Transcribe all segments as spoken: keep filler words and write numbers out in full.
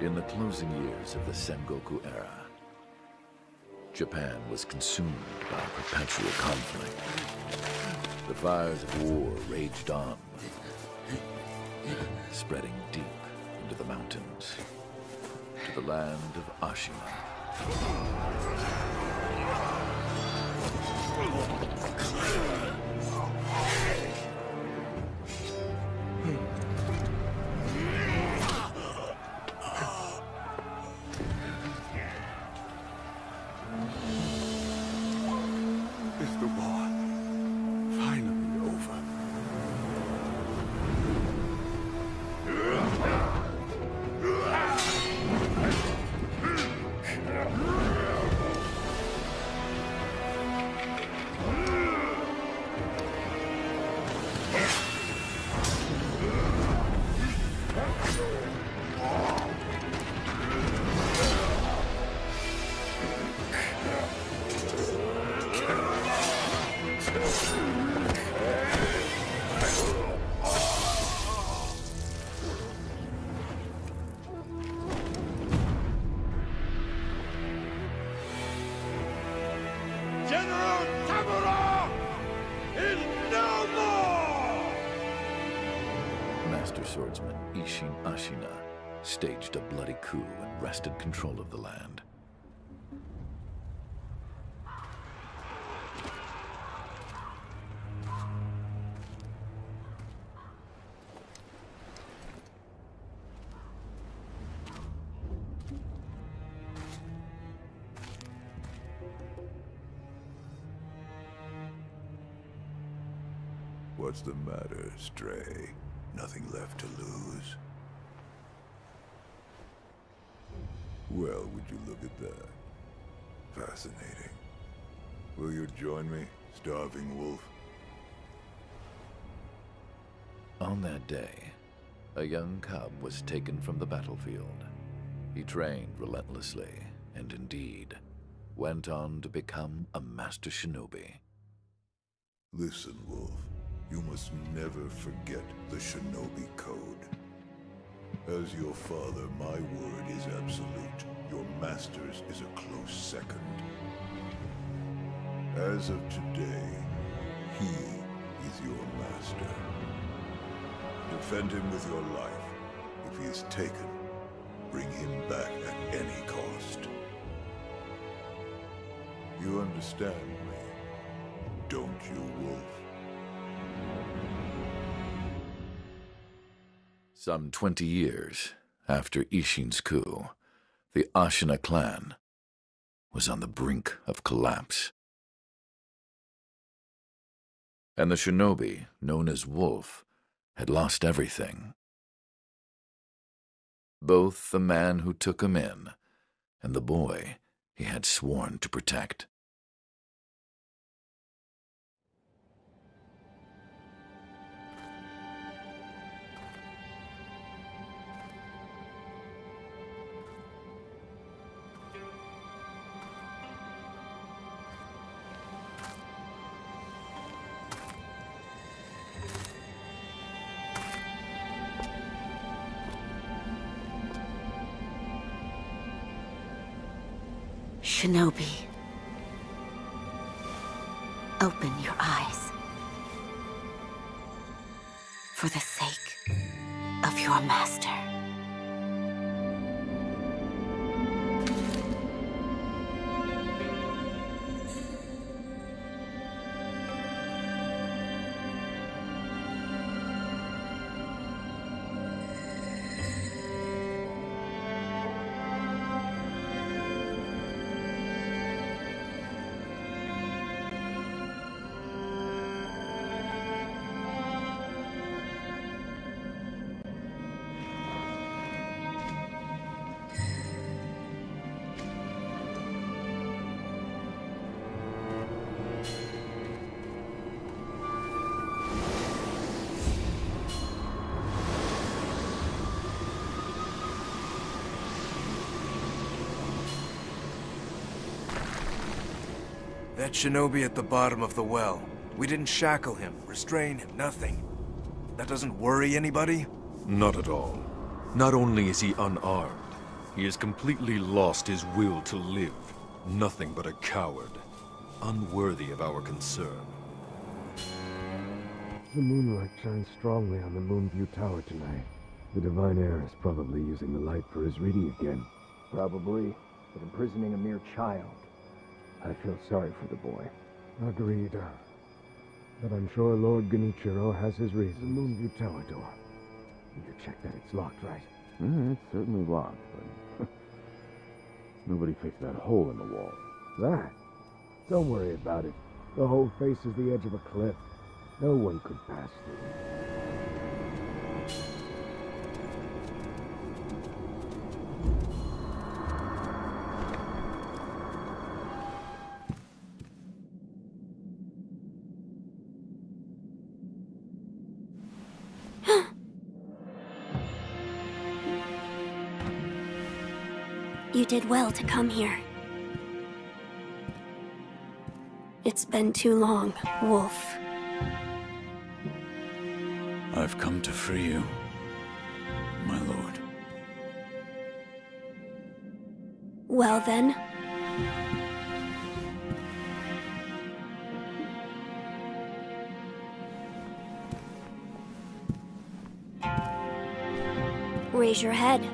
In the closing years of the Sengoku era, Japan was consumed by perpetual conflict. The fires of war raged on, spreading deep into the mountains, to the land of Ashina. Swordsman Isshin Ashina staged a bloody coup and wrested control of the land. What's the matter, Stray? Nothing left to lose. Well, would you look at that? Fascinating. Will you join me, starving wolf? On that day, a young cub was taken from the battlefield. He trained relentlessly, and indeed, went on to become a master shinobi. Listen, wolf. You must never forget the Shinobi Code. As your father, my word is absolute. Your master's is a close second. As of today, he is your master. Defend him with your life. If he is taken, bring him back at any cost. You understand me, don't you, wolf? Some twenty years after Isshin's coup, the Ashina clan was on the brink of collapse. And the shinobi, known as Wolf, had lost everything. Both the man who took him in and the boy he had sworn to protect. Shinobi, open your eyes for the sake of your master. That shinobi at the bottom of the well. We didn't shackle him, restrain him, nothing. That doesn't worry anybody? Not at all. Not only is he unarmed, He has completely lost his will to live. Nothing but a coward. Unworthy of our concern. The moonlight shines strongly on the Moonview Tower tonight. The Divine Heir is probably using the light for his reading again. Probably, but imprisoning a mere child. I feel sorry for the boy. Agreed. But I'm sure Lord Genichiro has his reason. The Moonview Tower door. You check that it's locked, right? Mm, it's certainly locked, but nobody fixed that hole in the wall. That? Don't worry about it. The hole faces the edge of a cliff. No one could pass through. You did well to come here. It's been too long, Wolf. I've come to free you, my lord. Well then. Raise your head.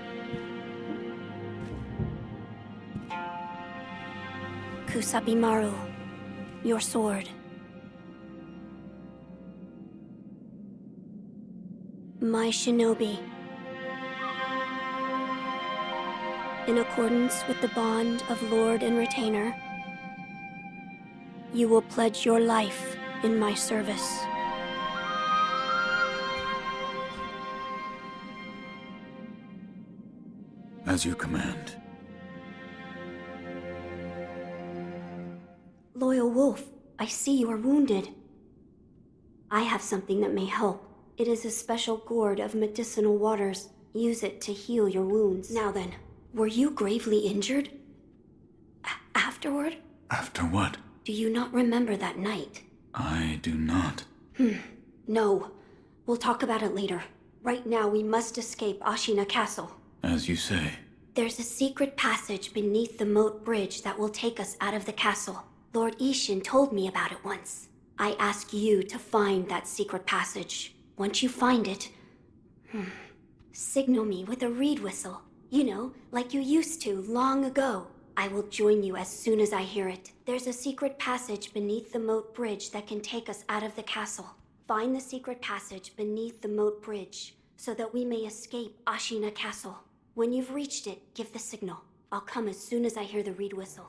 Kusabimaru, your sword. My shinobi. In accordance with the bond of lord and retainer, you will pledge your life in my service. As you command. Loyal Wolf, I see you are wounded. I have something that may help. It is a special gourd of medicinal waters. Use it to heal your wounds. Now then, were you gravely injured? A- afterward? After what? Do you not remember that night? I do not. Hmm. No. We'll talk about it later. Right now, we must escape Ashina Castle. As you say. There's a secret passage beneath the moat bridge that will take us out of the castle. Lord Isshin told me about it once. I ask you to find that secret passage. Once you find it, hmm, signal me with a reed whistle. You know, like you used to long ago. I will join you as soon as I hear it. There's a secret passage beneath the moat bridge that can take us out of the castle. Find the secret passage beneath the moat bridge so that we may escape Ashina Castle. When you've reached it, give the signal. I'll come as soon as I hear the reed whistle.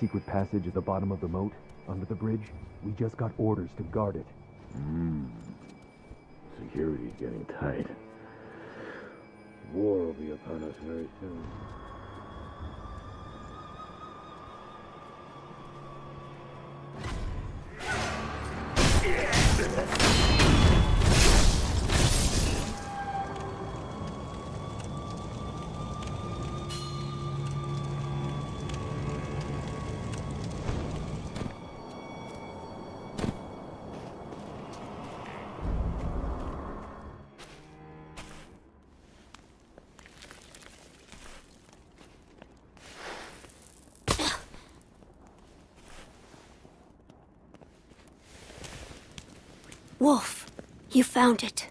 Secret passage at the bottom of the moat, under the bridge. We just got orders to guard it. Mm. Security's getting tight. War will be upon us very soon. Wolf, you found it.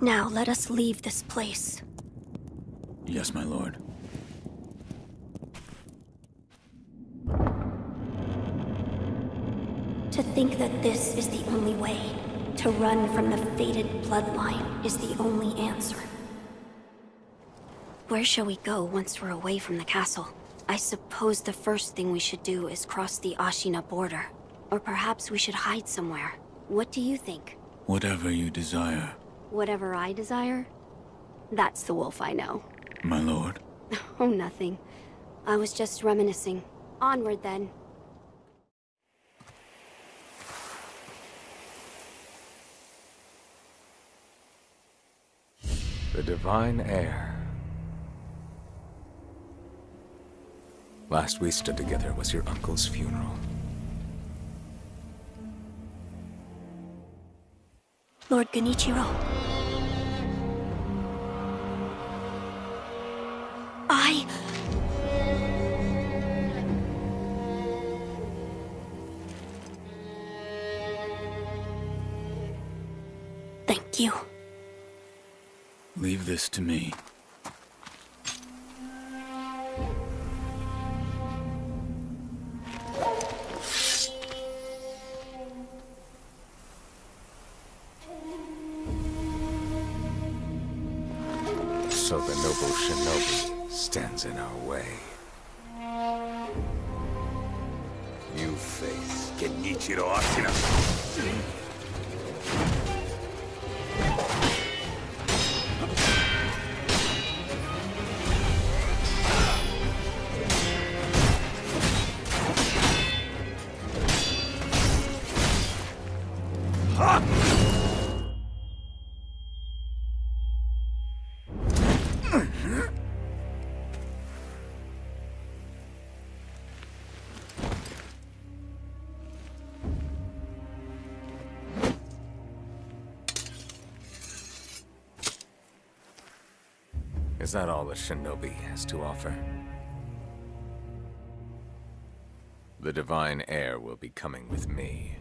Now let us leave this place. Yes, my lord. To think that this is the only way, to run from the fated bloodline, is the only answer. Where shall we go once we're away from the castle? I suppose the first thing we should do is cross the Ashina border. Or perhaps we should hide somewhere. What do you think? Whatever you desire. Whatever I desire? That's the wolf I know. My lord. Oh, nothing. I was just reminiscing. Onward, then. The Divine Heir. Last we stood together was your uncle's funeral. Lord Genichiro. I... Thank you. Leave this to me. So the noble shinobi stands in our way. You face Genichiro Ashina. Is that all the shinobi has to offer? The Divine Heir will be coming with me.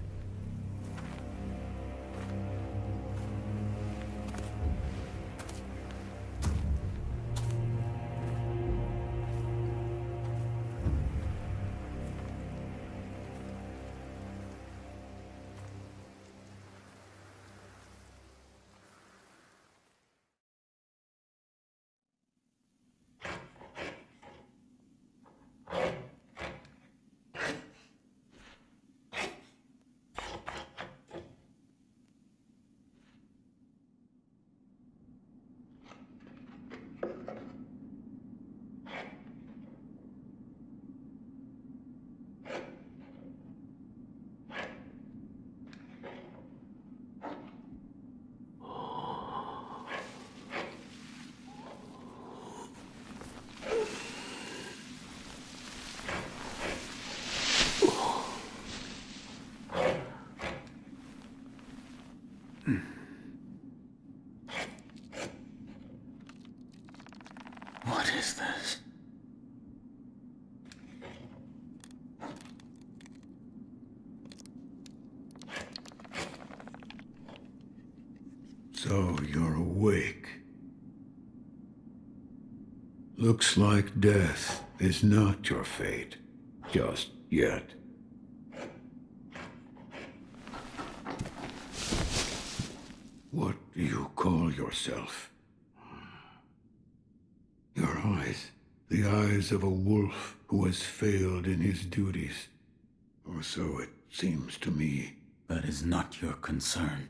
So you're awake. Looks like death is not your fate, just yet. What do you call yourself? Your eyes, the eyes of a wolf who has failed in his duties. Or so it seems to me. That is not your concern.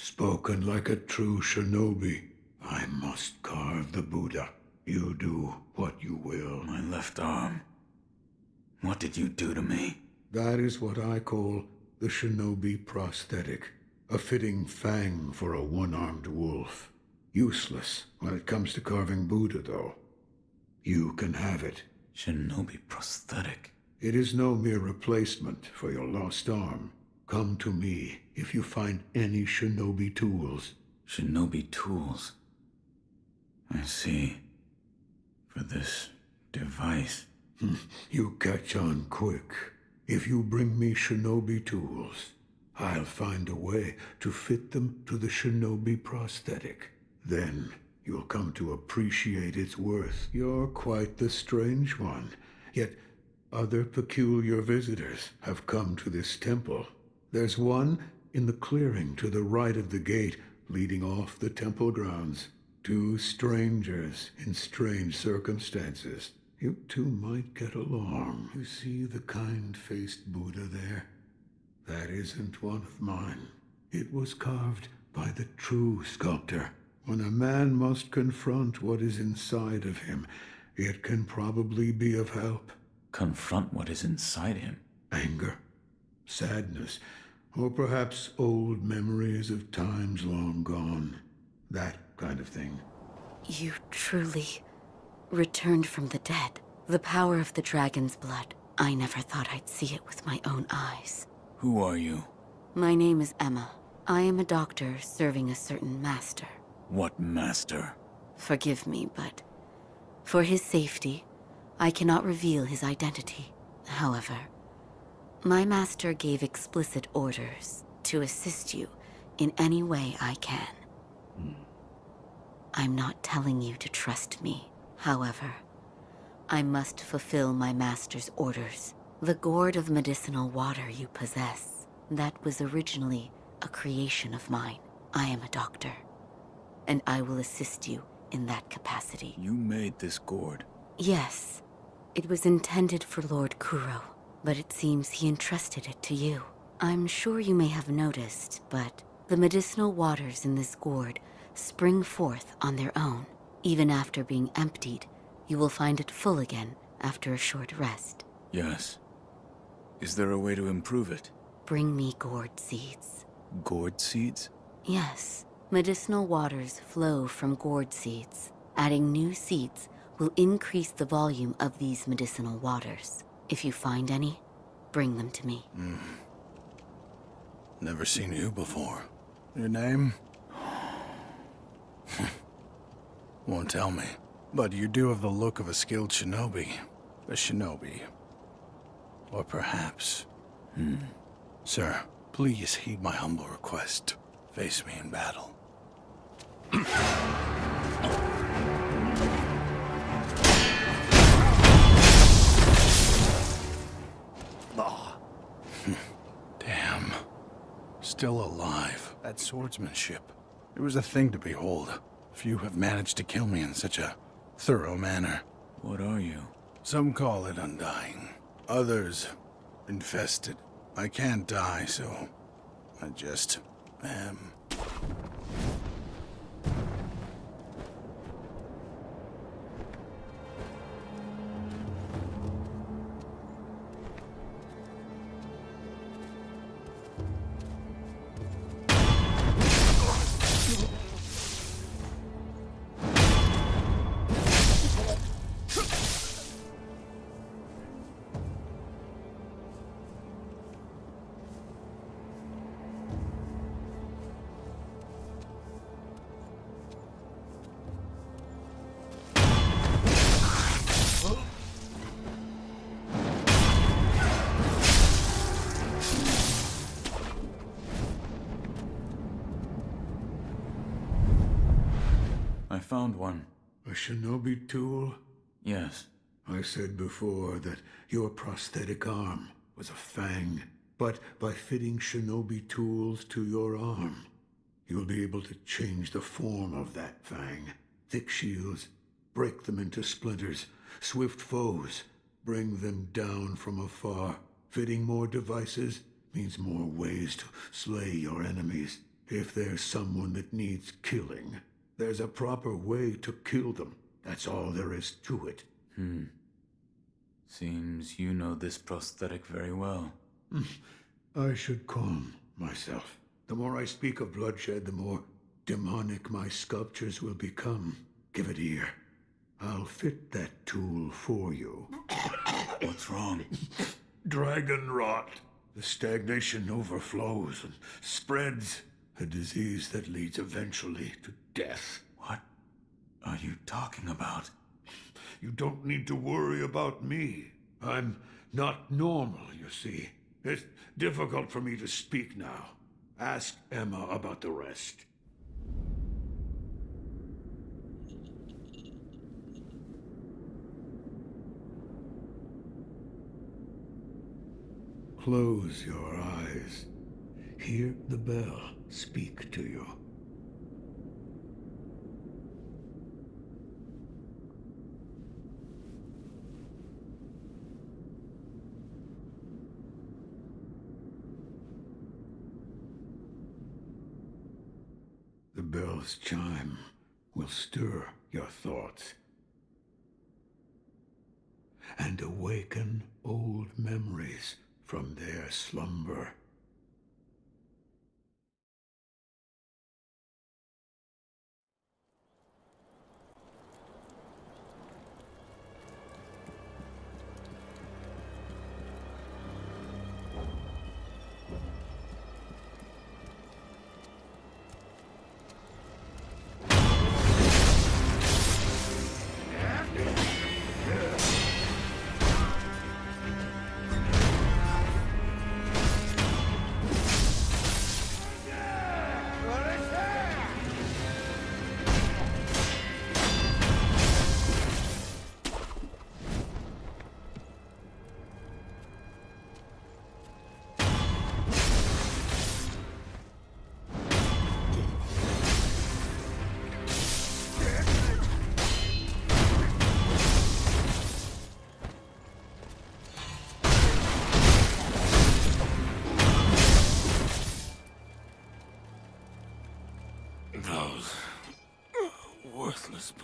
Spoken like a true shinobi. I must carve the Buddha. You do what you will. My left arm. What did you do to me? That is what I call the shinobi prosthetic. A fitting fang for a one-armed wolf. Useless when it comes to carving Buddha, though. You can have it. Shinobi prosthetic? It is no mere replacement for your lost arm. Come to me if you find any shinobi tools. Shinobi tools? I see. For this device. You catch on quick. If you bring me shinobi tools, I'll find a way to fit them to the shinobi prosthetic. Then you'll come to appreciate its worth. You're quite the strange one, yet Other peculiar visitors have come to this temple. There's one in the clearing to the right of the gate leading off the temple grounds. Two strangers in strange circumstances. You two might get along. You see the kind-faced Buddha there? That isn't one of mine. It was carved by the true sculptor. When a man must confront what is inside of him, it can probably be of help. Confront what is inside him? Anger, sadness, or perhaps old memories of times long gone. That kind of thing. You truly returned from the dead. The power of the dragon's blood. I never thought I'd see it with my own eyes. Who are you? My name is Emma. I am a doctor serving a certain master. What master? Forgive me, but for his safety, I cannot reveal his identity. However, my master gave explicit orders to assist you in any way I can. Hmm. I'm not telling you to trust me. However, I must fulfill my master's orders. The gourd of medicinal water you possess, that was originally a creation of mine. I am a doctor, and I will assist you in that capacity. You made this gourd? Yes. It was intended for Lord Kuro, but it seems he entrusted it to you. I'm sure you may have noticed, but the medicinal waters in this gourd spring forth on their own. Even after being emptied, you will find it full again after a short rest. Yes. Is there a way to improve it? Bring me gourd seeds. Gourd seeds? Yes. Medicinal waters flow from gourd seeds. Adding new seeds will increase the volume of these medicinal waters. If you find any, bring them to me. Mm. Never seen you before. Your name? Won't tell me. But you do have the look of a skilled shinobi. A shinobi. Or perhaps... Hmm. Sir, please heed my humble request. Face me in battle. Damn. Still alive. That swordsmanship. It was a thing to behold. Few have managed to kill me in such a thorough manner. What are you? Some call it undying. Others, infested. I can't die, so I just am. Found one. A shinobi tool? Yes. I said before that your prosthetic arm was a fang, but by fitting shinobi tools to your arm, you'll be able to change the form of that fang. Thick shields, break them into splinters. Swift foes, bring them down from afar. Fitting more devices means more ways to slay your enemies. If there's someone that needs killing, there's a proper way to kill them. That's all there is to it. Hmm. Seems you know this prosthetic very well. I should calm myself. The more I speak of bloodshed, the more demonic my sculptures will become. Give it here. I'll fit that tool for you. What's wrong? Dragonrot. The stagnation overflows and spreads. A disease that leads eventually to death. What are you talking about? You don't need to worry about me. I'm not normal, you see. It's difficult for me to speak now. Ask Emma about the rest. Close your eyes. Hear the bell speak to you. The bell's chime will stir your thoughts and awaken old memories from their slumber.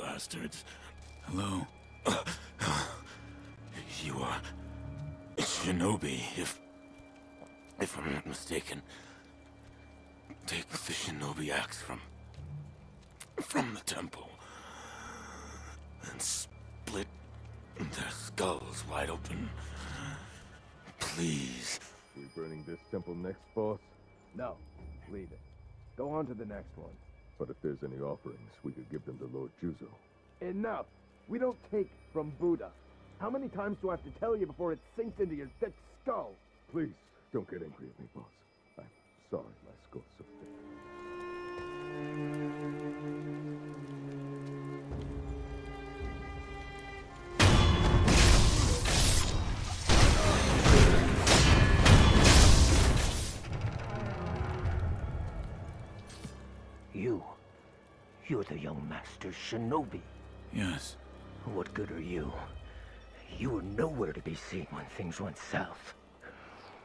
Bastards. Hello. You are Shinobi, if if I'm not mistaken. Take the Shinobi axe from from the temple and split their skulls wide open. Please. We burning this temple next, boss? No. Leave it. Go on to the next one. But if there's any offerings, we could give them to Lord Juzo. Enough! We don't take from Buddha. How many times do I have to tell you before it sinks into your thick skull? Please, don't get angry at me, boss. I'm sorry my skull's so thick. You're the young master Shinobi. Yes. What good are you? You were nowhere to be seen when things went south.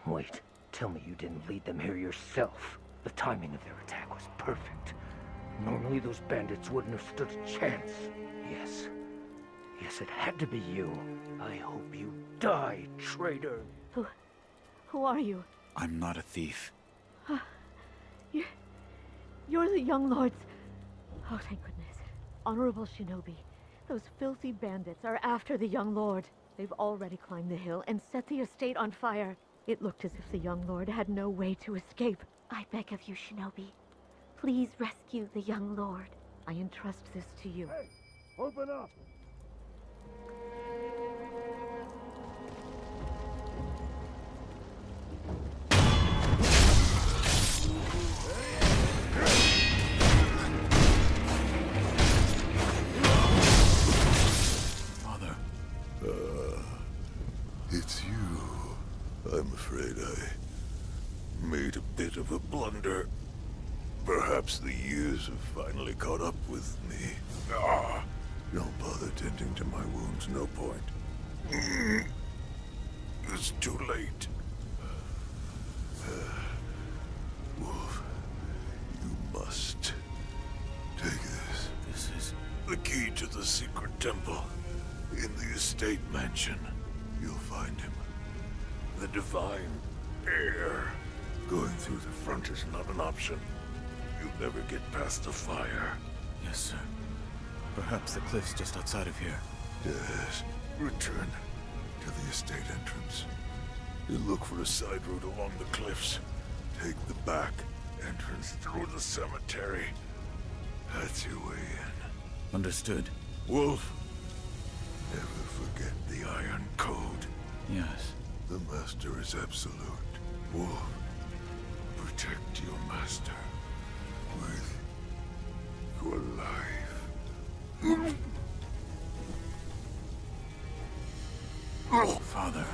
Wait, tell me you didn't lead them here yourself. The timing of their attack was perfect. Normally those bandits wouldn't have stood a chance. Yes. Yes, it had to be you. I hope you die, traitor. Who... who are you? I'm not a thief. Uh, you're... you're the young lords. Oh, thank goodness. Honorable Shinobi, those filthy bandits are after the young lord. They've already climbed the hill and set the estate on fire. It looked as if the young lord had no way to escape. I beg of you, Shinobi. Please rescue the young lord. I entrust this to you. Hey! Open up! It's you. I'm afraid I made a bit of a blunder. Perhaps the years have finally caught up with me. Ah, don't bother tending to my wounds, no point. Mm. It's too late. Uh, Wolf, you must take this. This is the key to the secret temple in the estate mansion. You'll find him. The divine heir. Going through the front is not an option. You'll never get past the fire. Yes, sir. Perhaps the cliff's just outside of here. Yes. Return to the estate entrance. You'll look for a side road along the cliffs. Take the back entrance through the cemetery. That's your way in. Understood. Wolf. Never forget the Iron Code. Yes. The Master is absolute. Wolf, protect your Master with your life. Father.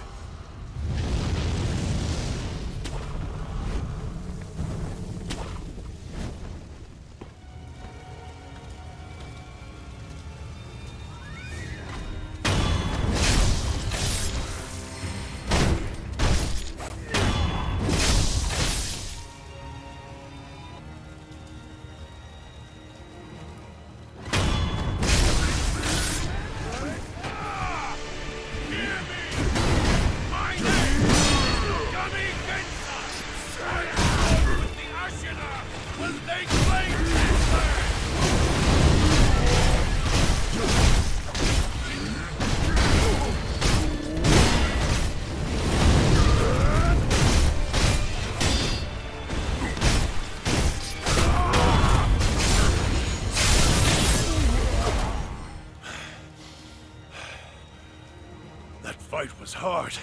part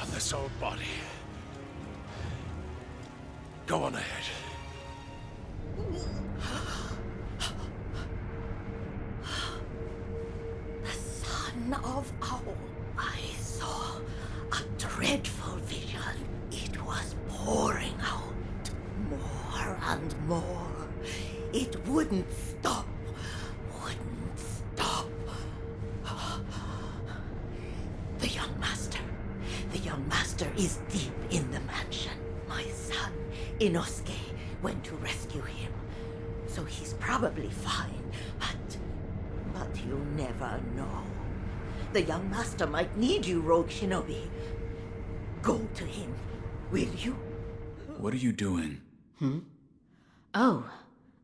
of this old body. Go on ahead. The son of Owl. I saw a dreadful vision. It was pouring out more and more. It wouldn't stop. Is deep in the mansion. My son, Inosuke, went to rescue him. So he's probably fine, but... but you never know. The young master might need you, rogue shinobi. Go to him, will you? What are you doing? Hmm? Oh,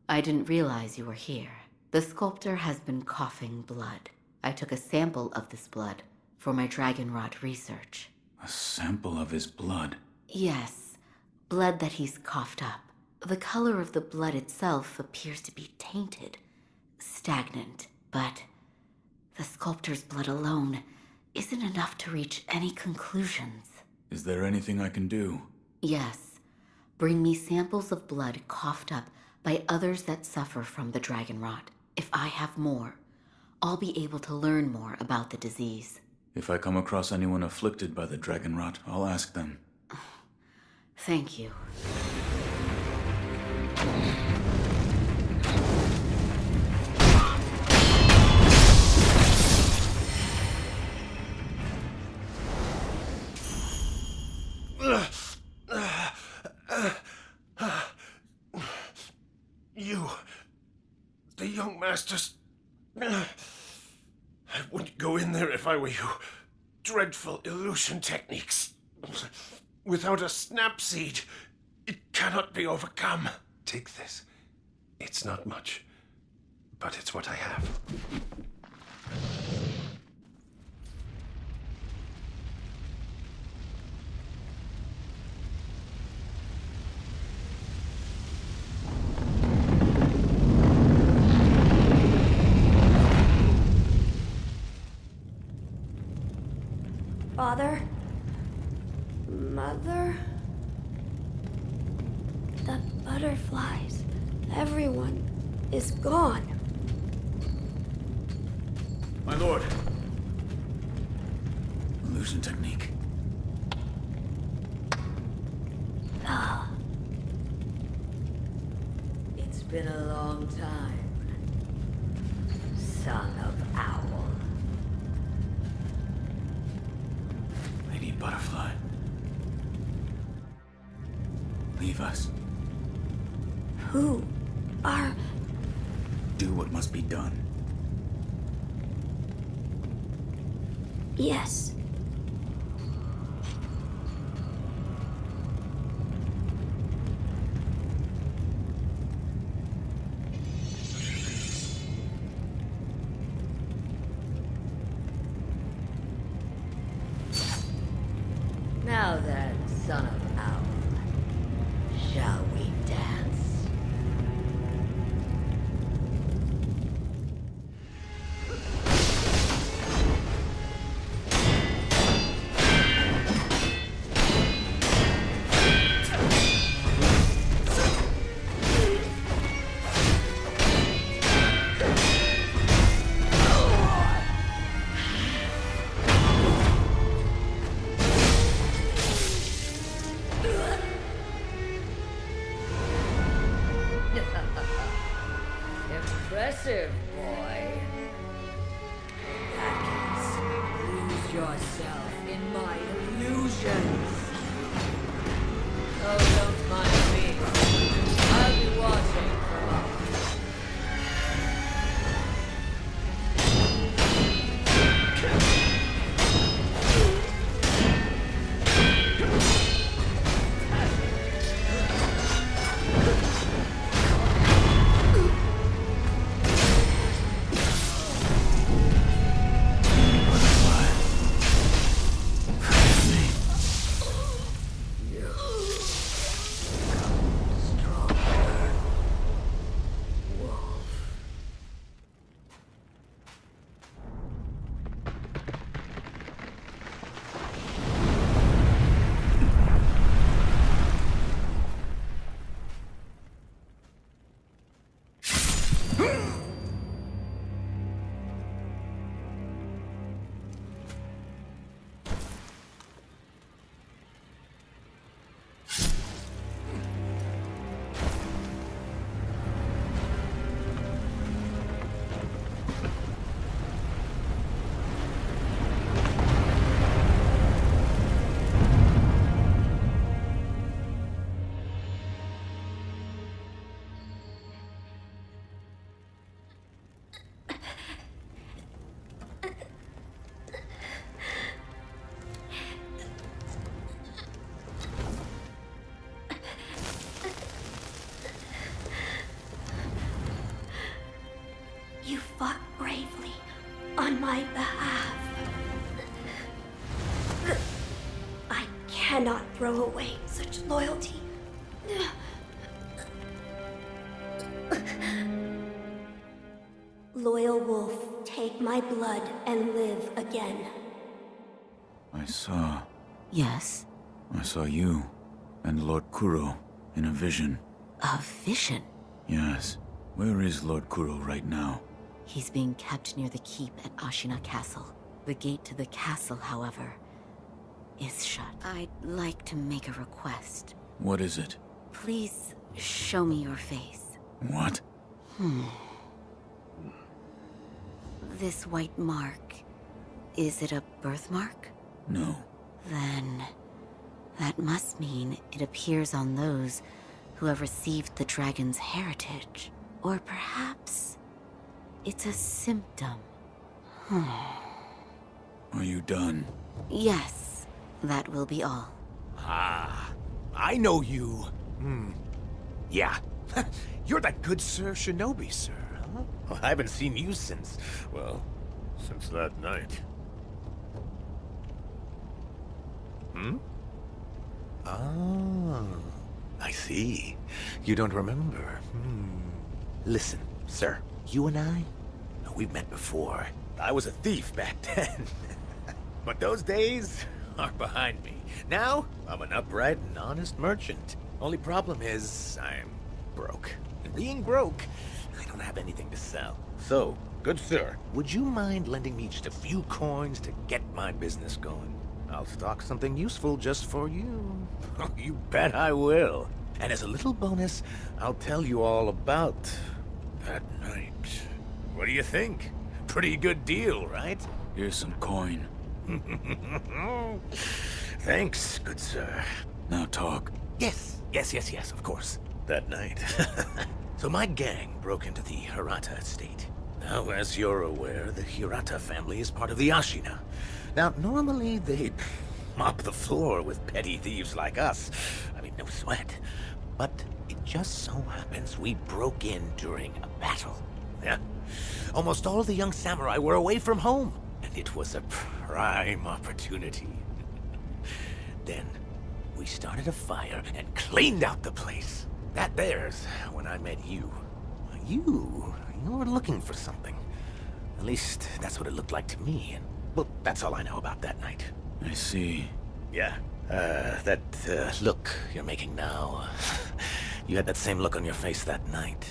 I didn't realize you were here. The sculptor has been coughing blood. I took a sample of this blood for my Dragonrot research. A sample of his blood? Yes, blood that he's coughed up. The color of the blood itself appears to be tainted, stagnant, but the sculptor's blood alone isn't enough to reach any conclusions. Is there anything I can do? Yes. Bring me samples of blood coughed up by others that suffer from the dragon rot. If I have more, I'll be able to learn more about the disease. If I come across anyone afflicted by the dragon rot, I'll ask them. Thank you. You, the young masters. I wouldn't go in there if I were you. Dreadful illusion techniques. Without a snapseed, it cannot be overcome. Take this. It's not much, but it's what I have. Father? Mother? The butterflies. Everyone is gone. My lord. Illusion technique. Ah. It's been a long time, son of Owl. Butterfly. Leave us. Who are... Do what must be done. Yes. cannot throw away such loyalty. Loyal wolf, take my blood and live again. I saw... Yes? I saw you and Lord Kuro in a vision. A vision? Yes. Where is Lord Kuro right now? He's being kept near the keep at Ashina Castle. The gate to the castle, however, is shut. I'd like to make a request. What is it? Please show me your face. What? Hmm. This white mark, is it a birthmark? No. Then, that must mean it appears on those who have received the dragon's heritage. Or perhaps, it's a symptom. Hmm. Are you done? Yes, that will be all. Ah, I know you. Hmm. Yeah. You're that good Sir Shinobi, sir. Well, I haven't seen you since, well, since that night. Hmm? Ah, I see. You don't remember. Hmm. Listen, sir, you and I, we've met before. I was a thief back then. But those days are behind me. Now, I'm an upright and honest merchant. Only problem is, I'm broke. And being broke, I don't have anything to sell. So, good sir, would you mind lending me just a few coins to get my business going? I'll stock something useful just for you. You bet I will. And as a little bonus, I'll tell you all about that night. What do you think? Pretty good deal, right? Here's some coin. Thanks, good sir. Now talk. Yes, yes, yes, yes, of course. That night. So my gang broke into the Hirata estate. Now, as you're aware, the Hirata family is part of the Ashina. Now, normally they'd mop the floor with petty thieves like us. I mean, no sweat. But it just so happens we broke in during a battle. Yeah. Almost all of the young samurai were away from home. And it was a prime opportunity. Then, we started a fire and cleaned out the place. That there's when I met you. You, you were looking for something. At least, that's what it looked like to me, and, well, that's all I know about that night. I see. Yeah, uh, that, uh, look you're making now. You had that same look on your face that night.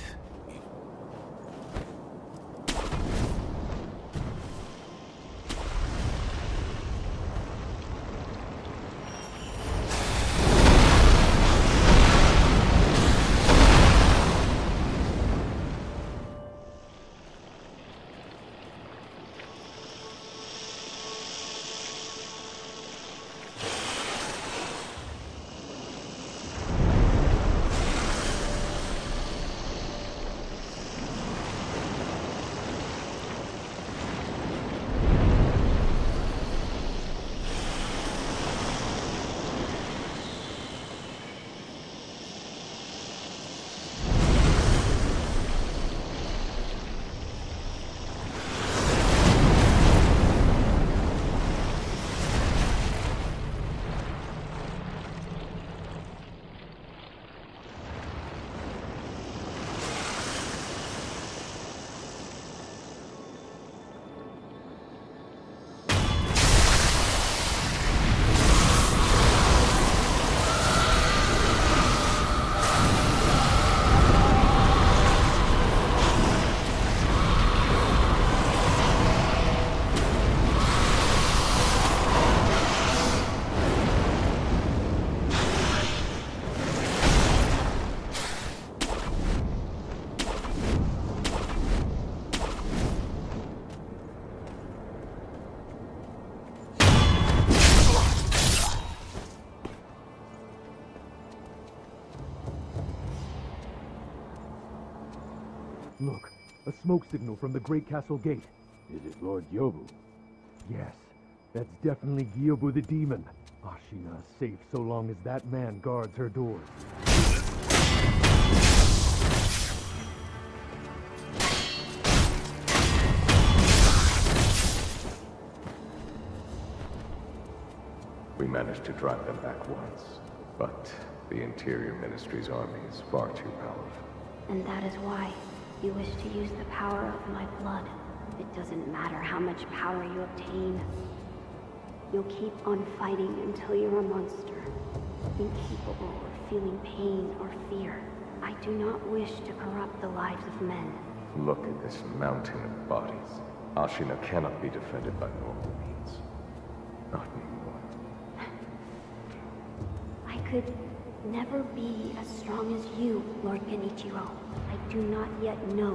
Smoke signal from the Great Castle Gate. Is it Lord Gyobu? Yes, that's definitely Gyobu the Demon. Ashina is safe so long as that man guards her doors. We We managed to drive them back once, but the Interior Ministry's army is far too powerful. And that is why you wish to use the power of my blood. It doesn't matter how much power you obtain. You'll keep on fighting until you're a monster, incapable of feeling pain or fear. I do not wish to corrupt the lives of men. Look at this mountain of bodies. Ashina cannot be defended by normal means. Not anymore. I could never be as strong as you, Lord Genichiro. I do not yet know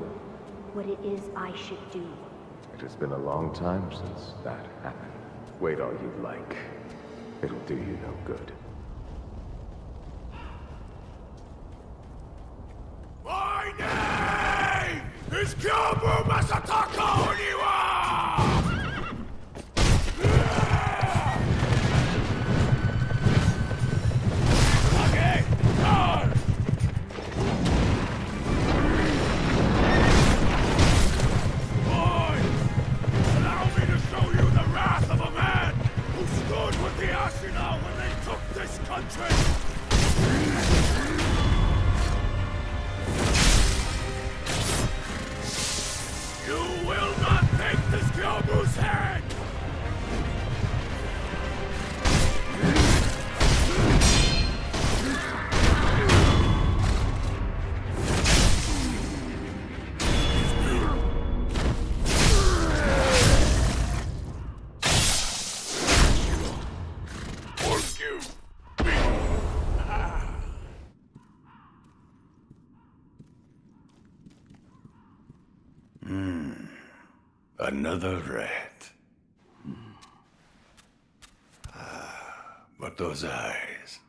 what it is I should do. It has been a long time since that happened. Wait all you like. It'll do you no good. My name is Gyobu Masataka Oni! Another rat. Hmm. Ah, but those eyes.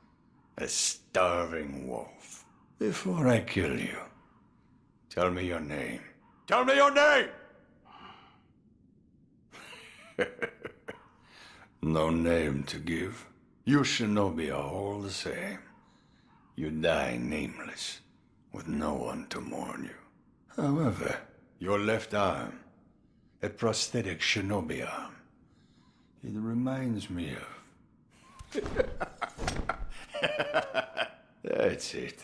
A starving wolf. Before I kill you, tell me your name. Tell me your name! No name to give. You shinobi are all the same. You die nameless, with no one to mourn you. However, your left arm, a prosthetic shinobi arm. It reminds me of... That's it.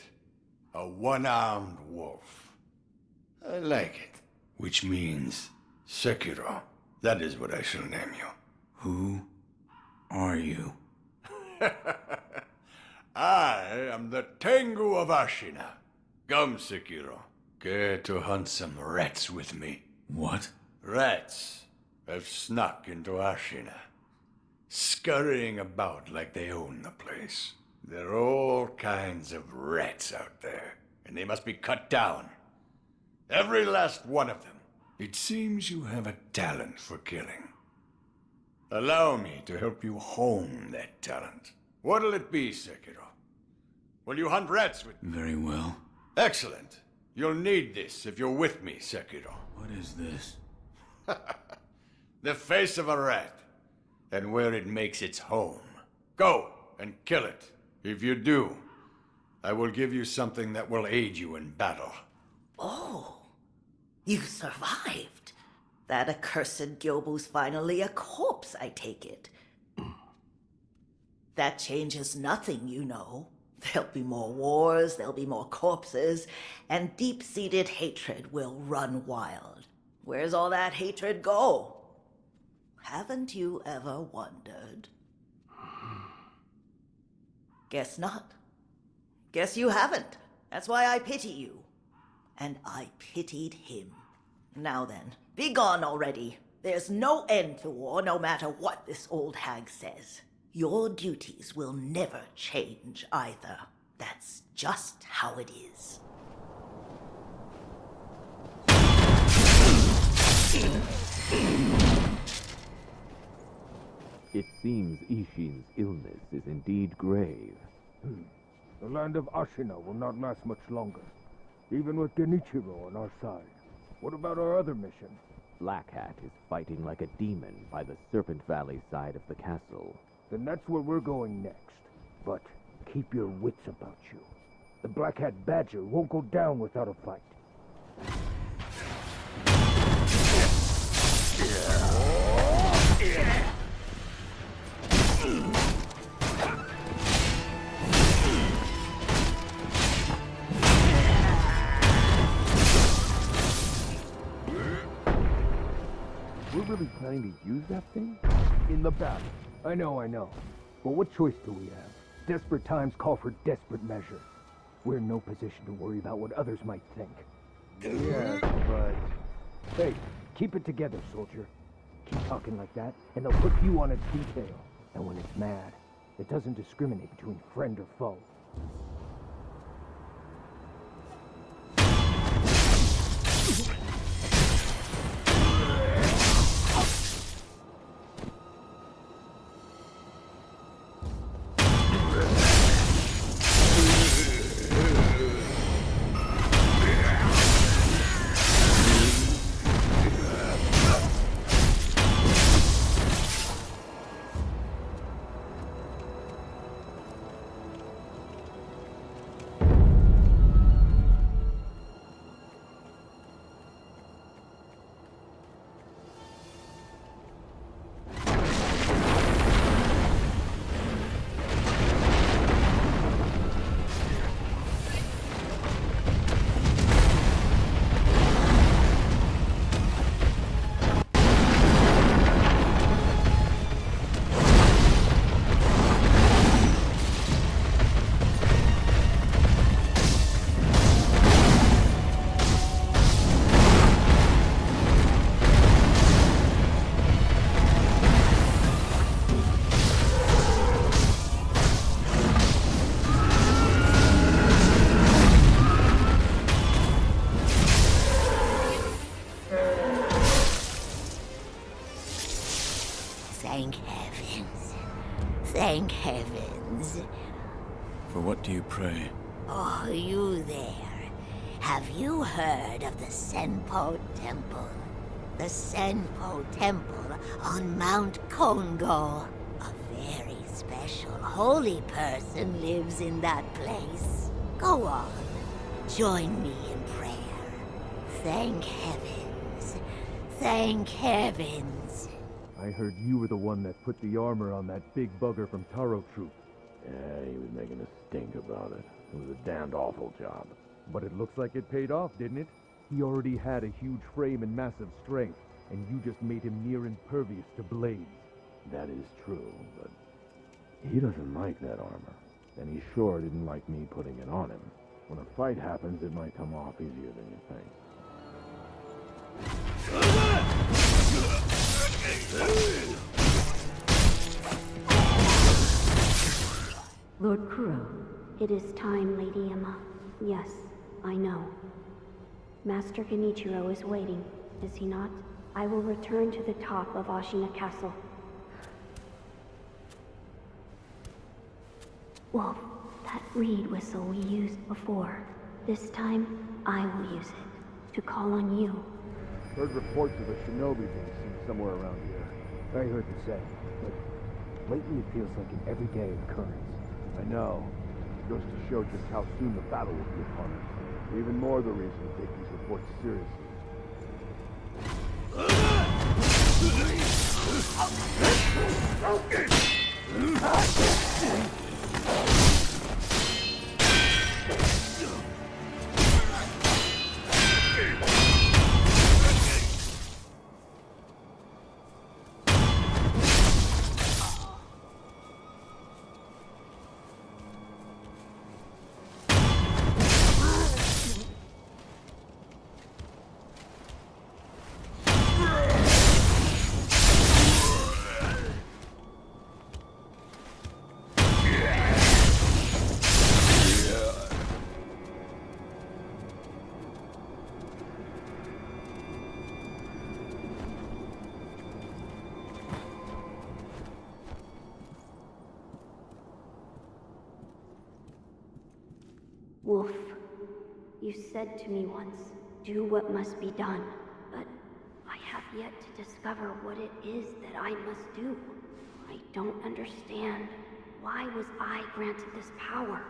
A one-armed wolf. I like it. Which means Sekiro. That is what I shall name you. Who are you? I am the Tengu of Ashina. Come, Sekiro. Care to hunt some rats with me? What? Rats have snuck into Ashina, scurrying about like they own the place. There are all kinds of rats out there, and they must be cut down. Every last one of them. It seems you have a talent for killing. Allow me to help you hone that talent. What'll it be, Sekiro? Will you hunt rats with me? Very well. Excellent. You'll need this if you're with me, Sekiro. What is this? The face of a rat, and where it makes its home. Go and kill it. If you do, I will give you something that will aid you in battle. Oh, you survived. That accursed Gyobu's finally a corpse, I take it. That changes nothing, you know. There'll be more wars, there'll be more corpses, and deep-seated hatred will run wild. Where's all that hatred go? Haven't you ever wondered? Guess not. Guess you haven't. That's why I pity you. And I pitied him. Now then, be gone already. There's no end to war, no matter what this old hag says. Your duties will never change either. That's just how it is. It seems Isshin's illness is indeed grave. Hmm. The land of Ashina will not last much longer, even with Genichiro on our side. What about our other mission? Black Hat is fighting like a demon by the Serpent Valley side of the castle. Then that's where we're going next. But keep your wits about you. The Black Hat Badger won't go down without a fight. Yeah. Yeah. really planning to use that thing? In the battle. I know, I know. But what choice do we have? Desperate times call for desperate measures. We're in no position to worry about what others might think. Yeah, but... Hey, keep it together, soldier. Keep talking like that, and they'll put you on its detail. And when it's mad, it doesn't discriminate between friend or foe. Thank heavens. For what do you pray? Oh, you there. Have you heard of the Senpou Temple? The Senpou Temple on Mount Kongo. A very special holy person lives in that place. Go on. Join me in prayer. Thank heavens. Thank heavens. I heard you were the one that put the armor on that big bugger from Taro Troop. Yeah, he was making a stink about it. It was a damned awful job. But it looks like it paid off, didn't it? He already had a huge frame and massive strength, and you just made him near impervious to blades. That is true, but he doesn't like that armor. And he sure didn't like me putting it on him. When a fight happens, it might come off easier than you think. Lord Kuro. It is time, Lady Emma. Yes, I know. Master Genichiro is waiting, is he not? I will return to the top of Ashina Castle. Wolf, that reed whistle we used before. This time, I will use it to call on you. Heard reports of a shinobi being seen somewhere around here. I heard the same, but lately it feels like an everyday occurrence. I know. It goes to show just how soon the battle will be upon us. Even more the reason to take these reports seriously. Wolf, you said to me once, do what must be done, but I have yet to discover what it is that I must do. I don't understand. Why was I granted this power?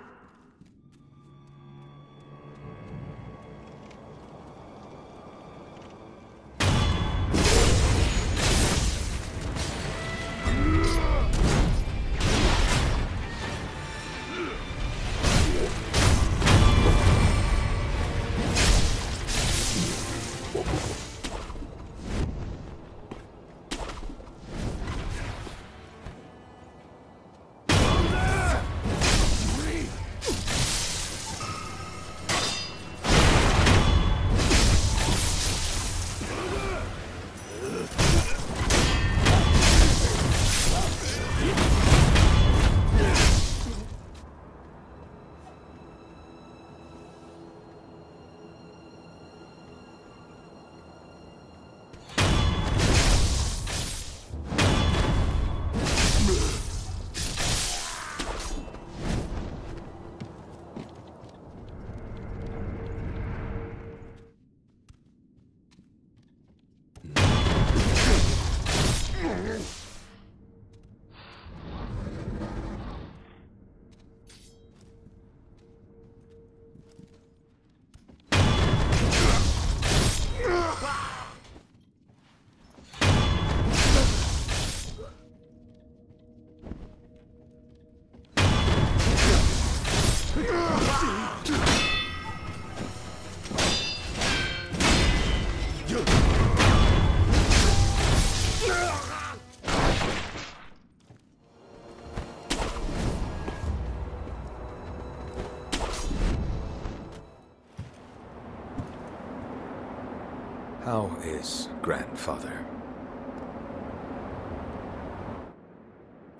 How is grandfather?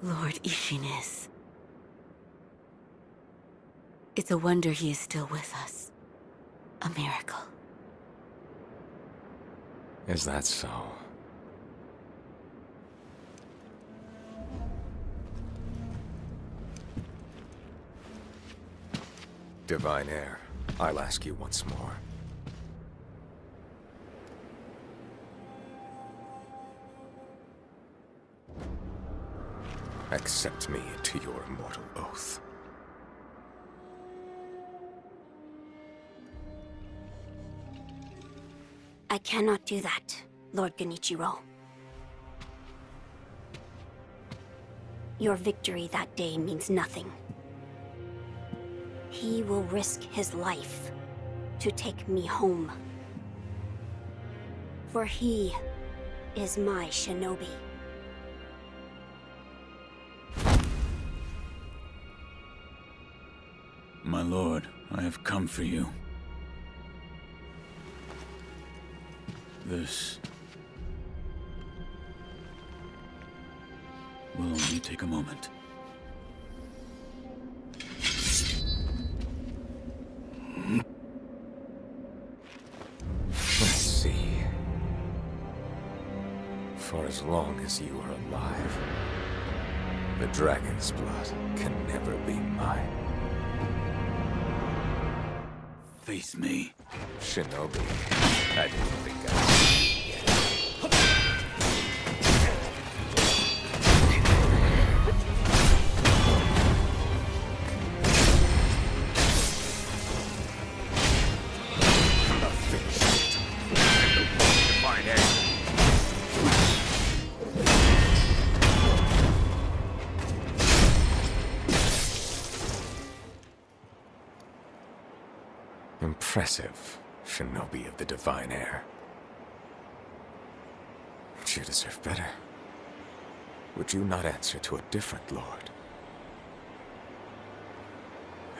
Lord Isshin is. It's a wonder he is still with us. A miracle. Is that so? Divine Heir, I'll ask you once more. Accept me to your immortal oath. I cannot do that, Lord Genichiro. Your victory that day means nothing. He will risk his life to take me home. For he is my shinobi. My lord, I have come for you. This... will only take a moment. Let's see. For as long as you are alive, the dragon's blood can never be mine. Face me. Shinobi, I didn't think I would. I'll finish it. Divine Heir. Impressive. Shinobi of the Divine Heir. But you deserve better. Would you not answer to a different lord?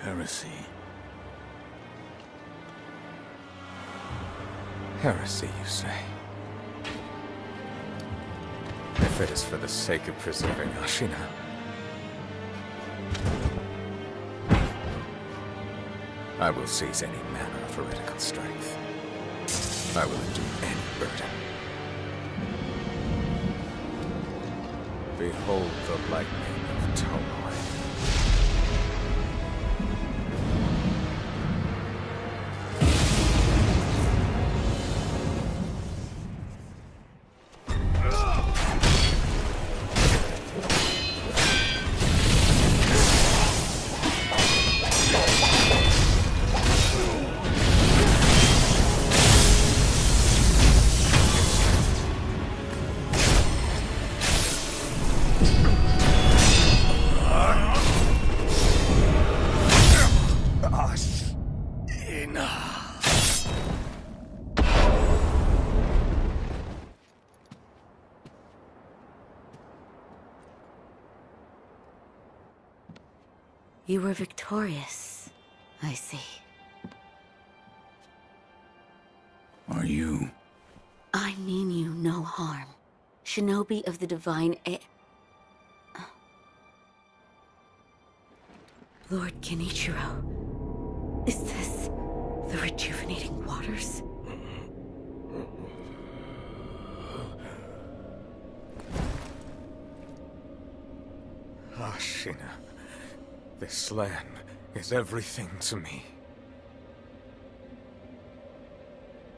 Heresy. Heresy, you say? If it is for the sake of preserving Ashina, I will seize any manner of heretical strength. I will endure any burden. Behold the lightning of Tomoe. You were victorious, I see. Are you? I mean you no harm. Shinobi of the Divine E- uh. Lord Genichiro, is this the Rejuvenating Waters? Ashina. This land is everything to me.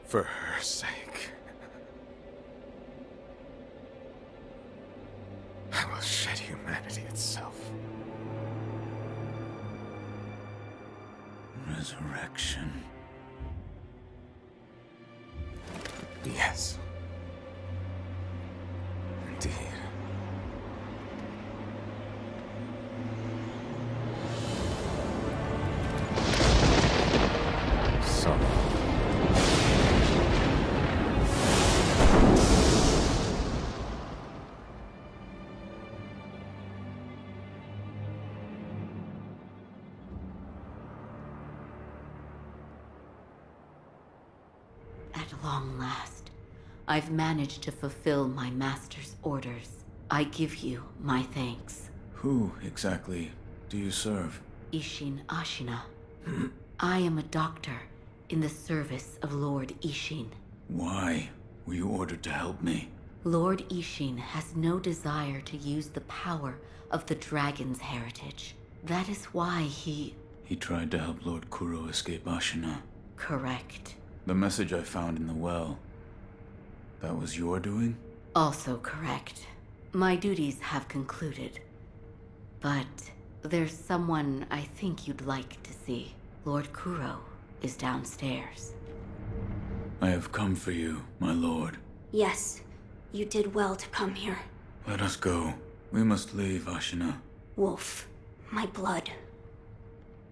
For her sake, I will shed humanity itself. Resurrection. Yes. Indeed. At long last, I've managed to fulfill my master's orders. I give you my thanks. Who exactly do you serve? Isshin Ashina. I am a doctor in the service of Lord Isshin. Why were you ordered to help me? Lord Isshin has no desire to use the power of the dragon's heritage. That is why he... He tried to help Lord Kuro escape Ashina. Correct. The message I found in the well, that was your doing? Also correct. My duties have concluded. But there's someone I think you'd like to see. Lord Kuro is downstairs. I have come for you, my lord. Yes. You did well to come here. Let us go. We must leave, Ashina. Wolf, my blood.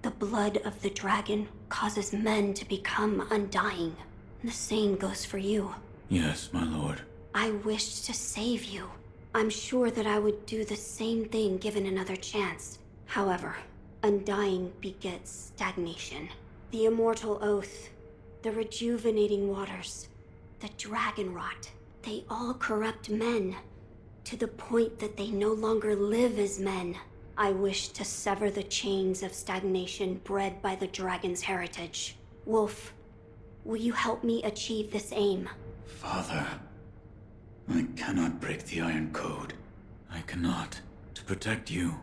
The blood of the dragon causes men to become undying. The same goes for you. Yes, my lord. I wished to save you. I'm sure that I would do the same thing given another chance. However, undying begets stagnation. The immortal oath, the rejuvenating waters, the Dragonrot. They all corrupt men, to the point that they no longer live as men. I wish to sever the chains of stagnation bred by the dragon's heritage. Wolf, will you help me achieve this aim? Father, I cannot break the Iron Code. I cannot. To protect you,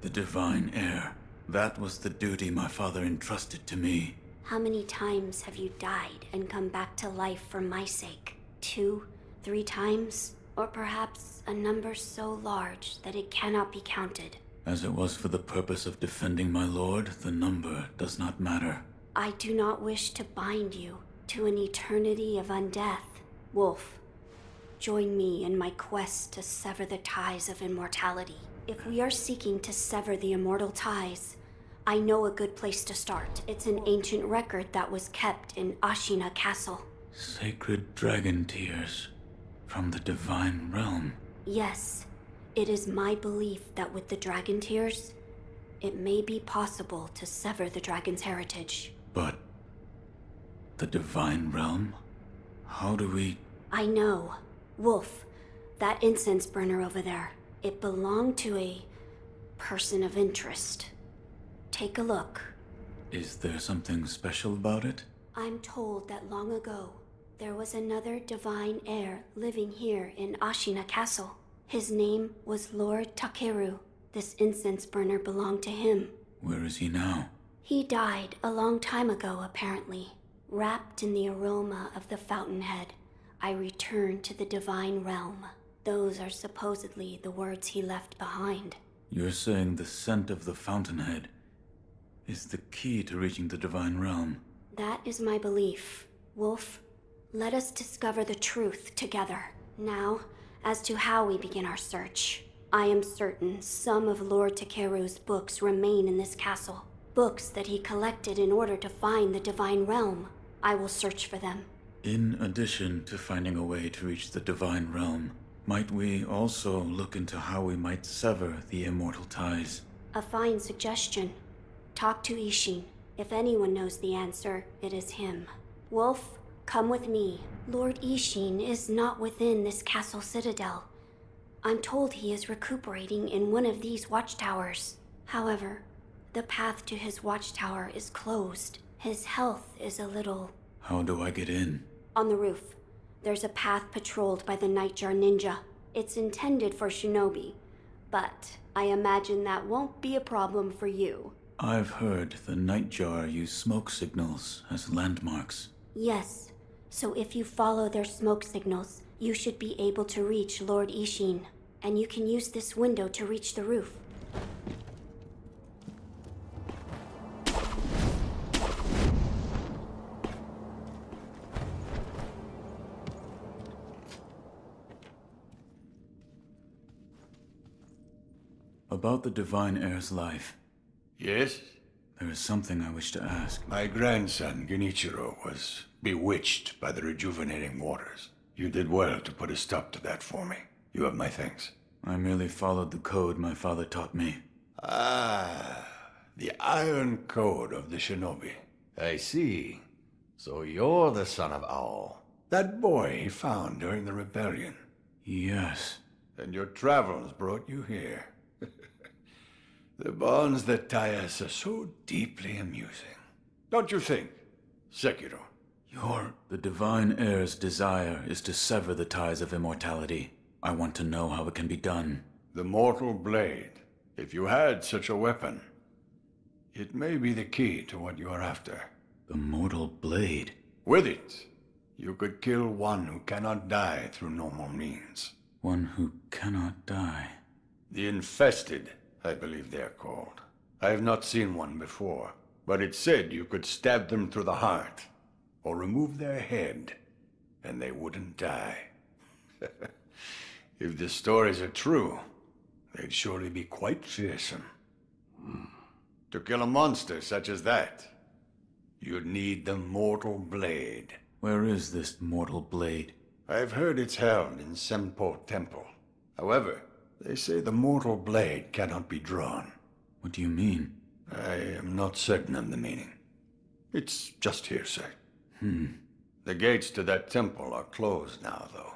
the divine heir. That was the duty my father entrusted to me. How many times have you died and come back to life for my sake? Two? Three times, or perhaps a number so large that it cannot be counted. As it was for the purpose of defending my lord, the number does not matter. I do not wish to bind you to an eternity of undeath. Wolf, join me in my quest to sever the ties of immortality. If we are seeking to sever the immortal ties, I know a good place to start. It's an ancient record that was kept in Ashina Castle. Sacred Dragon Tears. From the Divine Realm? Yes. It is my belief that with the Dragon Tears, it may be possible to sever the Dragon's heritage. But... the Divine Realm? How do we... I know. Wolf, that incense burner over there, it belonged to a... person of interest. Take a look. Is there something special about it? I'm told that long ago, there was another divine heir living here in Ashina Castle. His name was Lord Takeru. This incense burner belonged to him. Where is he now? He died a long time ago, apparently. Wrapped in the aroma of the fountainhead, I returned to the divine realm. Those are supposedly the words he left behind. You're saying the scent of the fountainhead is the key to reaching the divine realm? That is my belief. Wolf, let us discover the truth together. Now, as to how we begin our search. I am certain some of Lord Takeru's books remain in this castle. Books that he collected in order to find the Divine Realm. I will search for them. In addition to finding a way to reach the Divine Realm, might we also look into how we might sever the immortal ties? A fine suggestion. Talk to Isshin. If anyone knows the answer, it is him. Wolf, come with me. Lord Isshin is not within this castle citadel. I'm told he is recuperating in one of these watchtowers. However, the path to his watchtower is closed. His health is a little... How do I get in? On the roof. There's a path patrolled by the Nightjar Ninja. It's intended for shinobi, but I imagine that won't be a problem for you. I've heard the Nightjar use smoke signals as landmarks. Yes. So if you follow their smoke signals, you should be able to reach Lord Isshin, and you can use this window to reach the roof. About the Divine Heir's life. Yes? There is something I wish to ask. My grandson, Genichiro, was bewitched by the rejuvenating waters. You did well to put a stop to that for me. You have my thanks. I merely followed the code my father taught me. Ah, the Iron Code of the Shinobi. I see. So you're the son of Owl. That boy he found during the rebellion. Yes. And your travels brought you here. The bonds that tie us are so deeply amusing. Don't you think, Sekiro? Your... The Divine Heir's desire is to sever the ties of immortality. I want to know how it can be done. The Mortal Blade. If you had such a weapon, it may be the key to what you are after. The Mortal Blade? With it, you could kill one who cannot die through normal means. One who cannot die? The Infested, I believe they are called. I have not seen one before, but it's said you could stab them through the heart, or remove their head, and they wouldn't die. If the stories are true, they'd surely be quite fearsome. Mm. To kill a monster such as that, you'd need the Mortal Blade. Where is this Mortal Blade? I've heard it's held in Senpou Temple. However, they say the Mortal Blade cannot be drawn. What do you mean? I am not certain of the meaning. It's just hearsay. Hmm. The gates to that temple are closed now, though.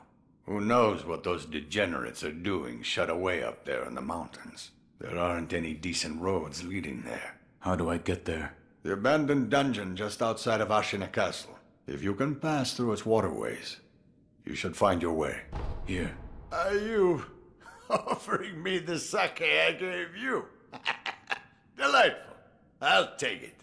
Who knows what those degenerates are doing shut away up there in the mountains? There aren't any decent roads leading there. How do I get there? The abandoned dungeon just outside of Ashina Castle. If you can pass through its waterways, you should find your way. Here. Are you offering me the sake I gave you? Delightful. I'll take it.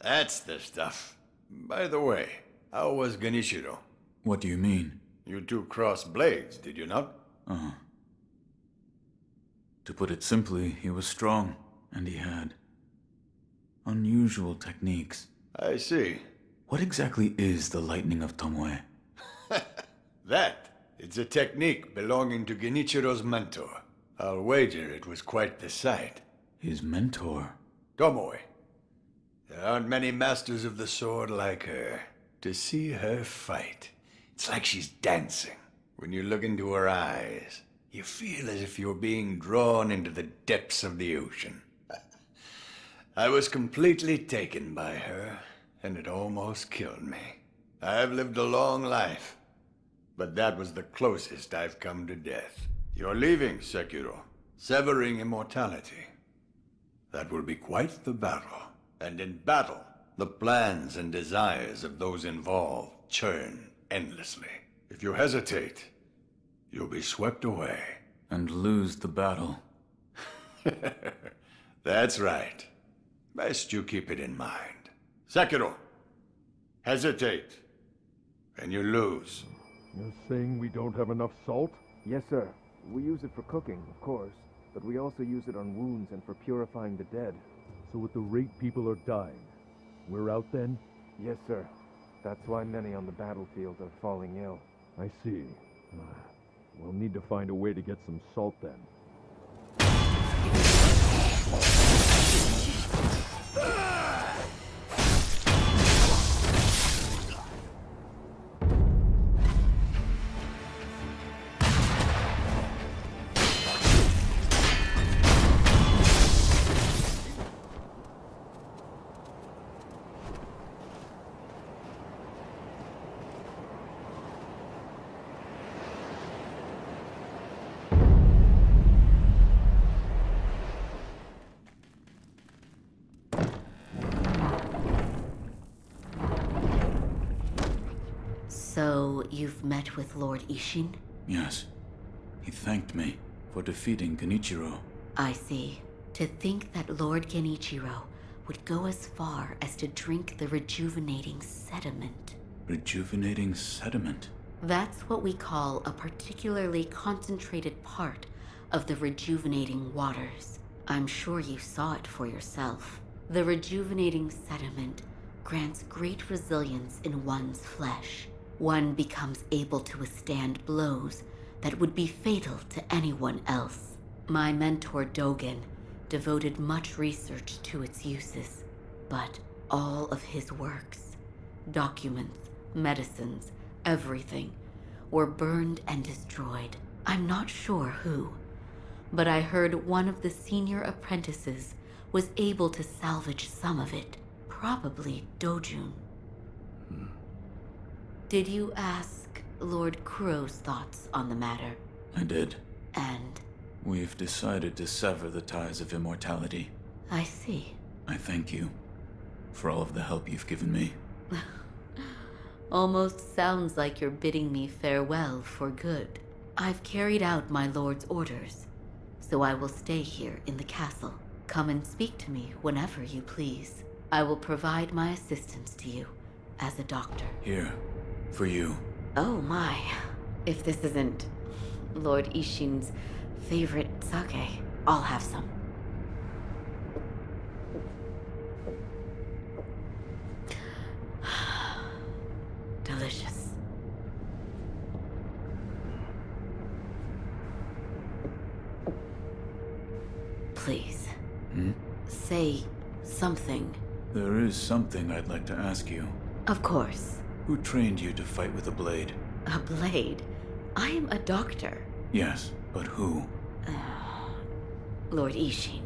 That's the stuff. By the way, how was Genichiro? What do you mean? You two crossed blades, did you not? Uh-huh. To put it simply, he was strong, and he had unusual techniques. I see. What exactly is the Lightning of Tomoe? That, it's a technique belonging to Genichiro's mentor. I'll wager it was quite the sight. His mentor? Tomoe. There aren't many masters of the sword like her. To see her fight, it's like she's dancing. When you look into her eyes, you feel as if you're being drawn into the depths of the ocean. I was completely taken by her, and it almost killed me. I've lived a long life, but that was the closest I've come to death. You're leaving, Sekiro, severing immortality. That will be quite the battle. And in battle, the plans and desires of those involved churn endlessly. If you hesitate, you'll be swept away. And lose the battle. That's right. Best you keep it in mind. Sekiro, hesitate, and you lose. You're saying we don't have enough salt? Yes, sir. We use it for cooking, of course, but we also use it on wounds and for purifying the dead. So at the rate people are dying, we're out then? Yes, sir. That's why many on the battlefield are falling ill. I see. Uh, we'll need to find a way to get some salt then. You've met with Lord Isshin? Yes. He thanked me for defeating Genichiro. I see. To think that Lord Genichiro would go as far as to drink the rejuvenating sediment. Rejuvenating sediment? That's what we call a particularly concentrated part of the rejuvenating waters. I'm sure you saw it for yourself. The rejuvenating sediment grants great resilience in one's flesh. One becomes able to withstand blows that would be fatal to anyone else. My mentor Dogen devoted much research to its uses, but all of his works, documents, medicines, everything, were burned and destroyed. I'm not sure who, but I heard one of the senior apprentices was able to salvage some of it. Probably Dojun. Hmm. Did you ask Lord Kuro's thoughts on the matter? I did. And? We've decided to sever the ties of immortality. I see. I thank you for all of the help you've given me. Almost sounds like you're bidding me farewell for good. I've carried out my lord's orders, so I will stay here in the castle. Come and speak to me whenever you please. I will provide my assistance to you as a doctor. Here, for you. Oh my, if this isn't Lord Isshin's favorite sake, I'll have some. Delicious. Please, hmm? Say something. There is something I'd like to ask you. Of course. Who trained you to fight with a blade? A blade? I am a doctor. Yes, but who? Uh, Lord Isshin.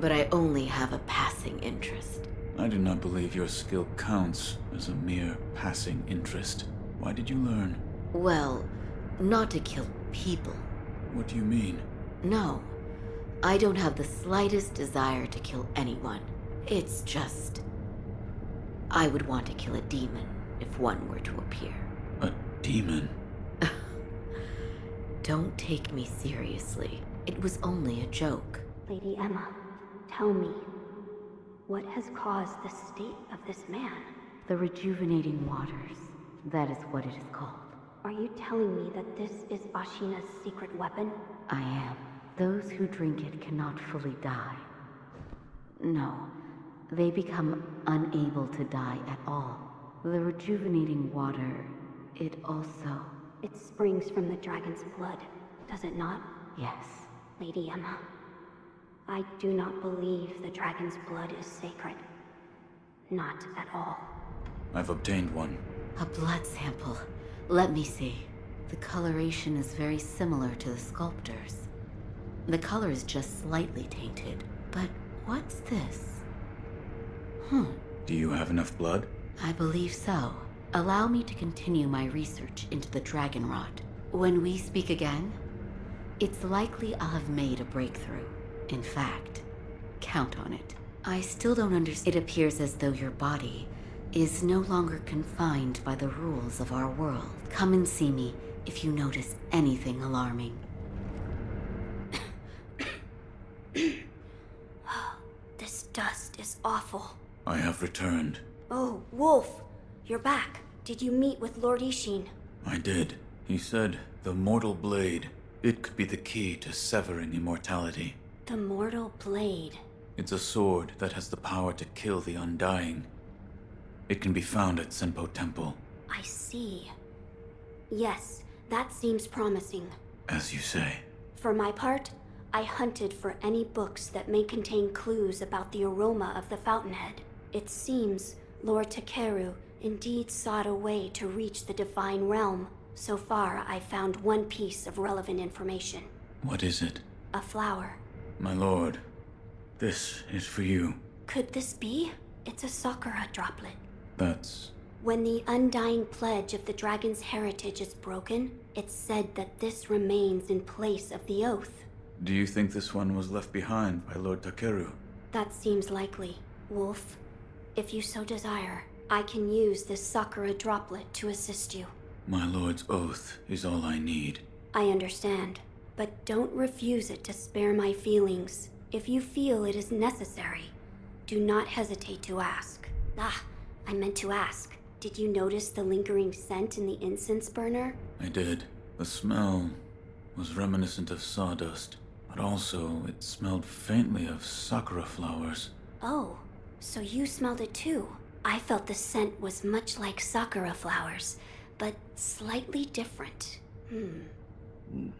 But I only have a passing interest. I do not believe your skill counts as a mere passing interest. Why did you learn? Well, not to kill people. What do you mean? No, I don't have the slightest desire to kill anyone. It's just... I would want to kill a demon if one were to appear. A demon? Don't take me seriously. It was only a joke. Lady Emma, tell me, what has caused the state of this man? The rejuvenating waters. That is what it is called. Are you telling me that this is Ashina's secret weapon? I am. Those who drink it cannot fully die. No, they become unable to die at all. The rejuvenating water, it also... It springs from the dragon's blood, does it not? Yes. Lady Emma, I do not believe the dragon's blood is sacred. Not at all. I've obtained one. A blood sample. Let me see. The coloration is very similar to the sculptor's. The color is just slightly tainted. But what's this? Hmm. Do you have enough blood? I believe so. Allow me to continue my research into the Dragonrot. When we speak again, it's likely I'll have made a breakthrough. In fact, count on it. I still don't understand. It appears as though your body is no longer confined by the rules of our world. Come and see me if you notice anything alarming. This dust is awful. I have returned. Oh, Wolf, you're back. Did you meet with Lord Isshin? I did. He said the Mortal Blade. It could be the key to severing immortality. The Mortal Blade. It's a sword that has the power to kill the undying. It can be found at Senpou Temple. I see. Yes, that seems promising. As you say. For my part, I hunted for any books that may contain clues about the aroma of the Fountainhead. It seems Lord Takeru indeed sought a way to reach the Divine Realm. So far, I found one piece of relevant information. What is it? A flower. My lord, this is for you. Could this be? It's a Sakura droplet. That's... When the undying pledge of the dragon's heritage is broken, it's said that this remains in place of the oath. Do you think this one was left behind by Lord Takeru? That seems likely. Wolf, if you so desire, I can use this Sakura droplet to assist you. My lord's oath is all I need. I understand, but don't refuse it to spare my feelings. If you feel it is necessary, do not hesitate to ask. Ah, I meant to ask. Did you notice the lingering scent in the incense burner? I did. The smell was reminiscent of sawdust. But also, it smelled faintly of sakura flowers. Oh, so you smelled it too. I felt the scent was much like sakura flowers, but slightly different. Hmm. Mm.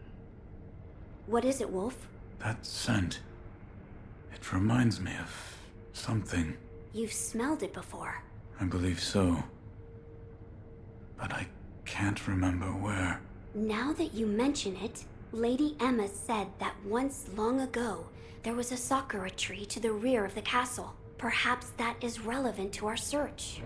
What is it, Wolf? That scent. It reminds me of something. You've smelled it before. I believe so. But I can't remember where. Now that you mention it, Lady Emma said that once long ago, there was a sakura tree to the rear of the castle. Perhaps that is relevant to our search.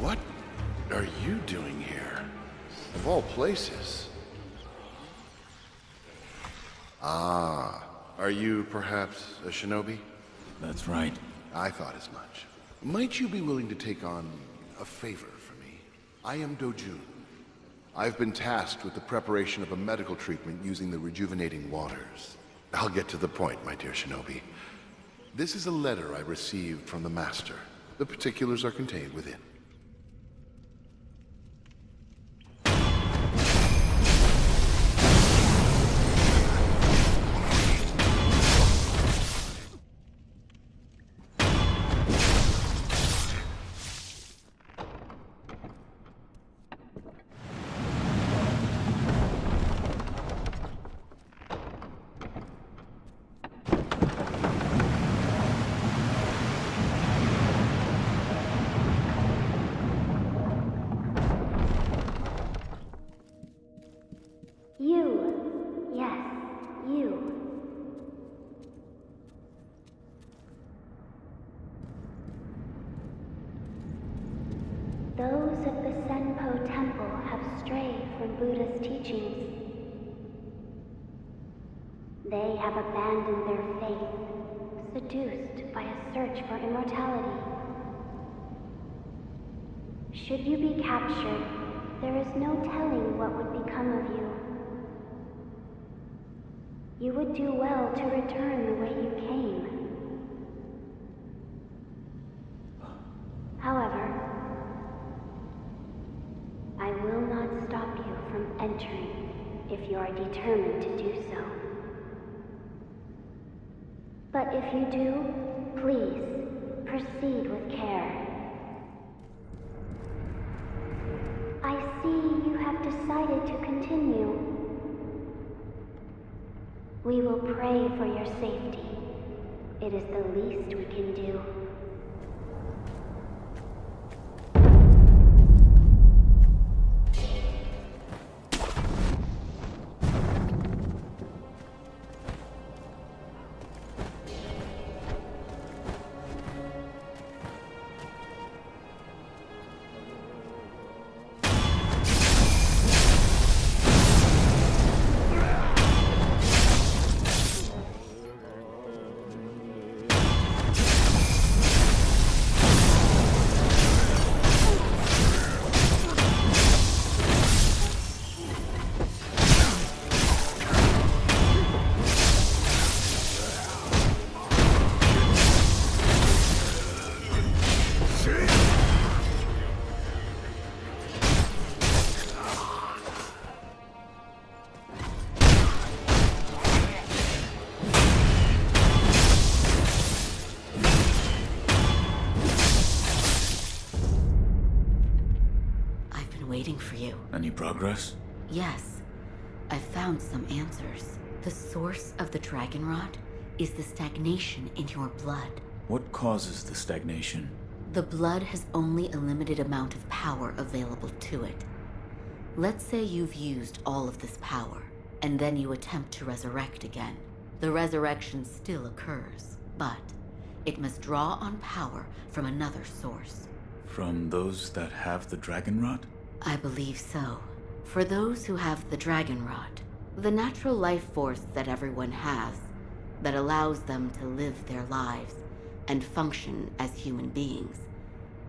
What are you doing here? Of all places. Ah, are you perhaps a shinobi? That's right. I thought as much. Might you be willing to take on a favor for me? I am Dogen. I've been tasked with the preparation of a medical treatment using the rejuvenating waters. I'll get to the point, my dear shinobi. This is a letter I received from the master. The particulars are contained within. Those of the Senpou Temple have strayed from Buddha's teachings. They have abandoned their faith, seduced by a search for immortality. Should you be captured, there is no telling what would become of you. You would do well to return the way you came. Entering, if you are determined to do so. But if you do, please proceed with care. I see you have decided to continue. We will pray for your safety. It is the least we can do. Any progress? Yes. I've found some answers. The source of the Dragonrot is the stagnation in your blood. What causes the stagnation? The blood has only a limited amount of power available to it. Let's say you've used all of this power, and then you attempt to resurrect again. The resurrection still occurs, but it must draw on power from another source. From those that have the Dragonrot? I believe so. For those who have the Dragonrot, the natural life force that everyone has, that allows them to live their lives and function as human beings,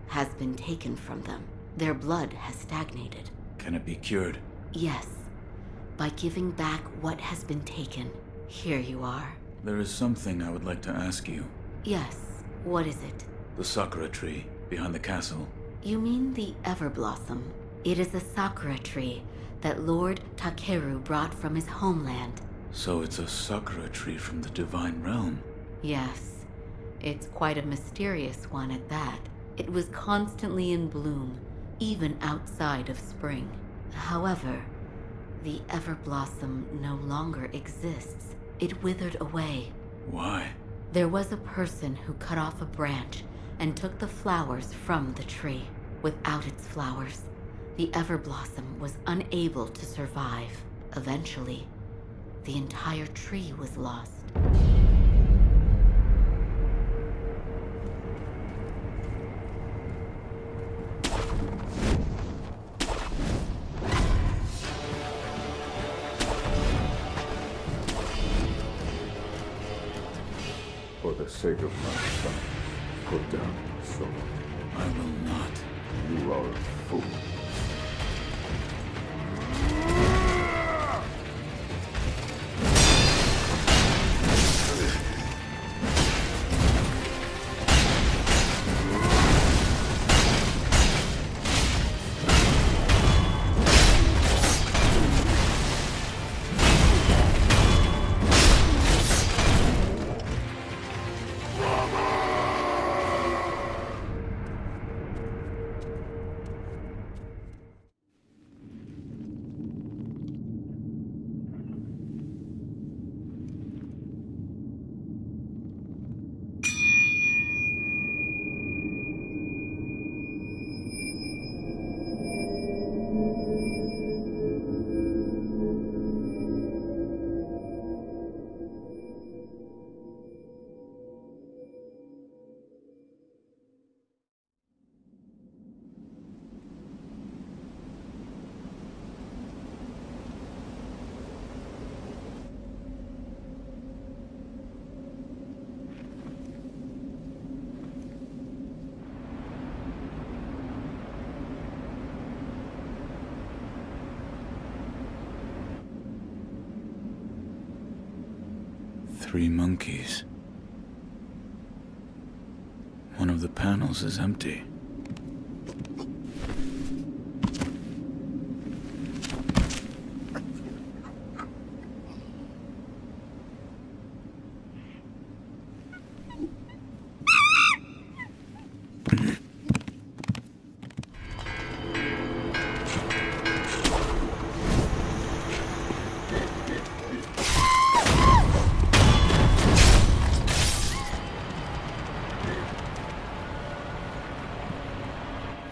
has been taken from them. Their blood has stagnated. Can it be cured? Yes. By giving back what has been taken. Here you are. There is something I would like to ask you. Yes. What is it? The sakura tree behind the castle. You mean the Everblossom? It is a sakura tree that Lord Takeru brought from his homeland. So it's a sakura tree from the Divine Realm? Yes. It's quite a mysterious one at that. It was constantly in bloom, even outside of spring. However, The Everblossom no longer exists. It withered away. Why? There was a person who cut off a branch and took the flowers from the tree. Without its flowers, the Everblossom was unable to survive. Eventually, the entire tree was lost. For the sake of my son, put down your sword. I will not. You are a fool. Three monkeys. One of the panels is empty.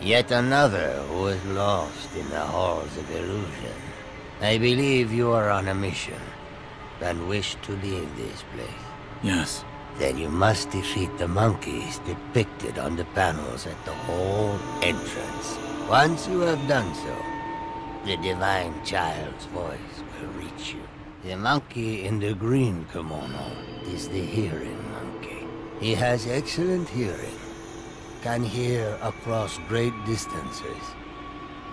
Yet another was lost in the Halls of Illusion. I believe you are on a mission, and wish to leave this place. Yes. Then you must defeat the monkeys depicted on the panels at the hall entrance. Once you have done so, the Divine Child's voice will reach you. The monkey in the green kimono is the hearing monkey. He has excellent hearing. Can hear across great distances,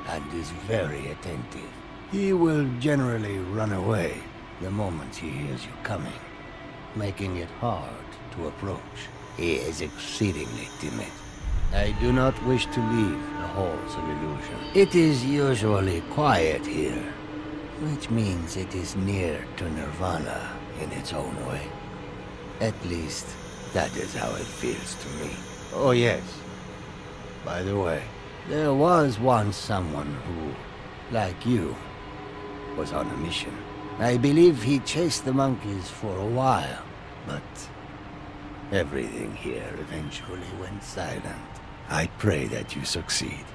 and is very attentive. He will generally run away the moment he hears you coming, making it hard to approach. He is exceedingly timid. I do not wish to leave the Halls of Illusion. It is usually quiet here, which means it is near to Nirvana in its own way. At least, that is how it feels to me. Oh yes. By the way, there was once someone who, like you, was on a mission. I believe he chased the monkeys for a while, but everything here eventually went silent. I pray that you succeed.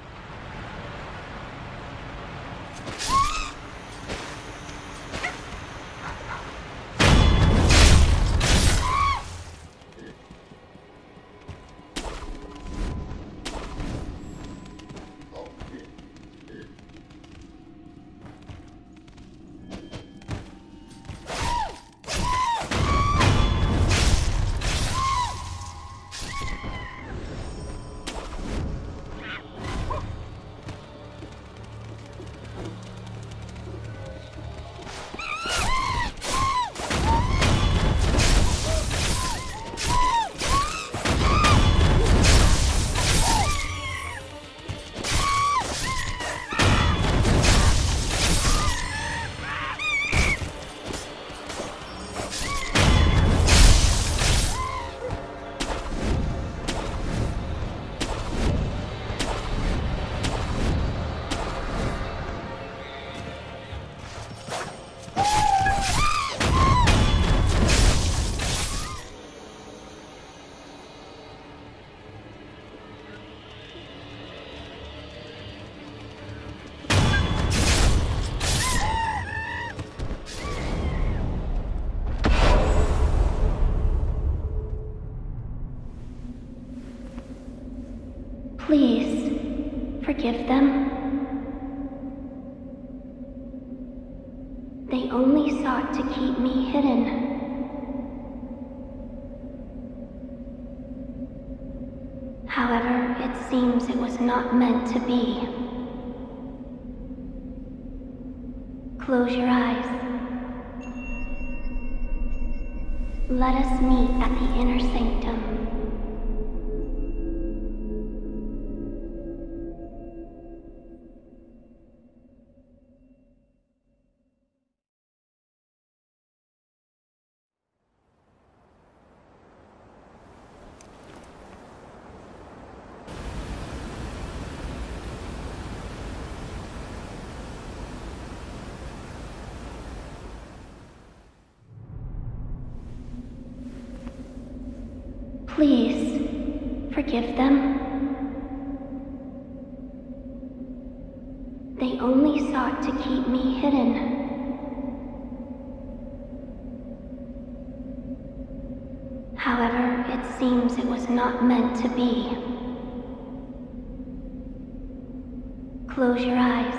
forgive them? They only sought to keep me hidden. However, it seems it was not meant to be. Close your eyes. Let us meet at the inner sanctum. Please, forgive them. They only sought to keep me hidden. However, it seems it was not meant to be. Close your eyes.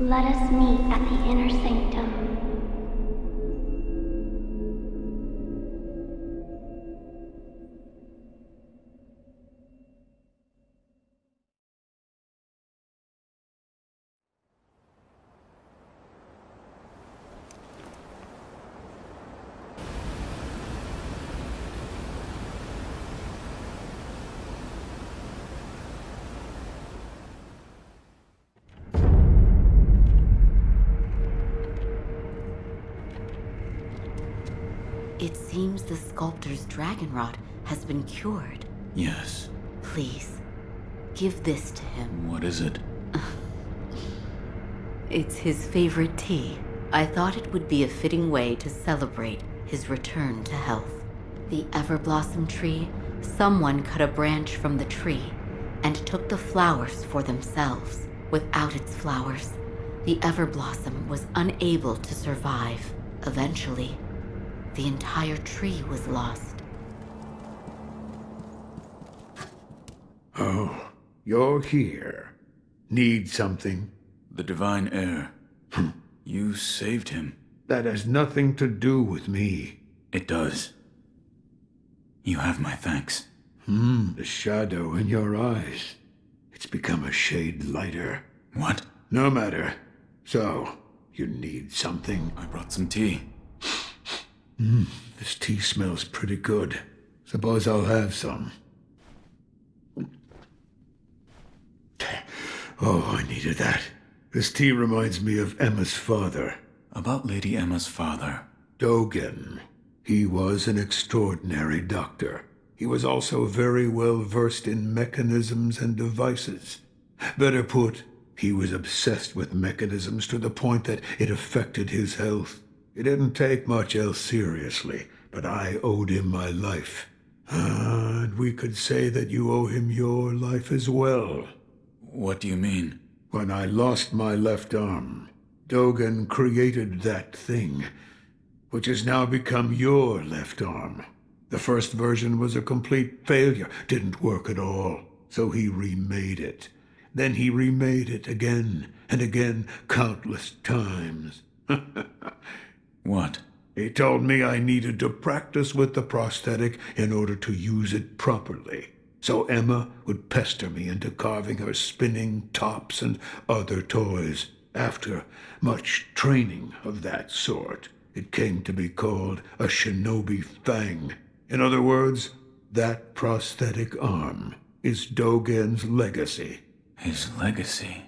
Let us meet at the inner sanctum. It seems the sculptor's Dragonrot has been cured. Yes. Please, give this to him. What is it? It's his favorite tea. I thought it would be a fitting way to celebrate his return to health. The Everblossom tree, someone cut a branch from the tree and took the flowers for themselves. Without its flowers, the Everblossom was unable to survive. Eventually, the entire tree was lost. Oh, you're here. Need something? The divine heir. You saved him. That has nothing to do with me. It does. You have my thanks. Hmm, the shadow in your eyes. It's become a shade lighter. What? No matter. So, you need something? I brought some tea. Mm, this tea smells pretty good. Suppose I'll have some. Oh, I needed that. This tea reminds me of Emma's father. About Lady Emma's father? Dogen. He was an extraordinary doctor. He was also very well versed in mechanisms and devices. Better put, he was obsessed with mechanisms to the point that it affected his health. It didn't take much else seriously, but I owed him my life. Uh, and we could say that you owe him your life as well. What do you mean? When I lost my left arm, Dogen created that thing, which has now become your left arm. The first version was a complete failure, didn't work at all, so he remade it. Then he remade it again and again, countless times. What? He told me I needed to practice with the prosthetic in order to use it properly. So Emma would pester me into carving her spinning tops and other toys. After much training of that sort, it came to be called a shinobi fang. In other words, that prosthetic arm is Dogen's legacy. His legacy?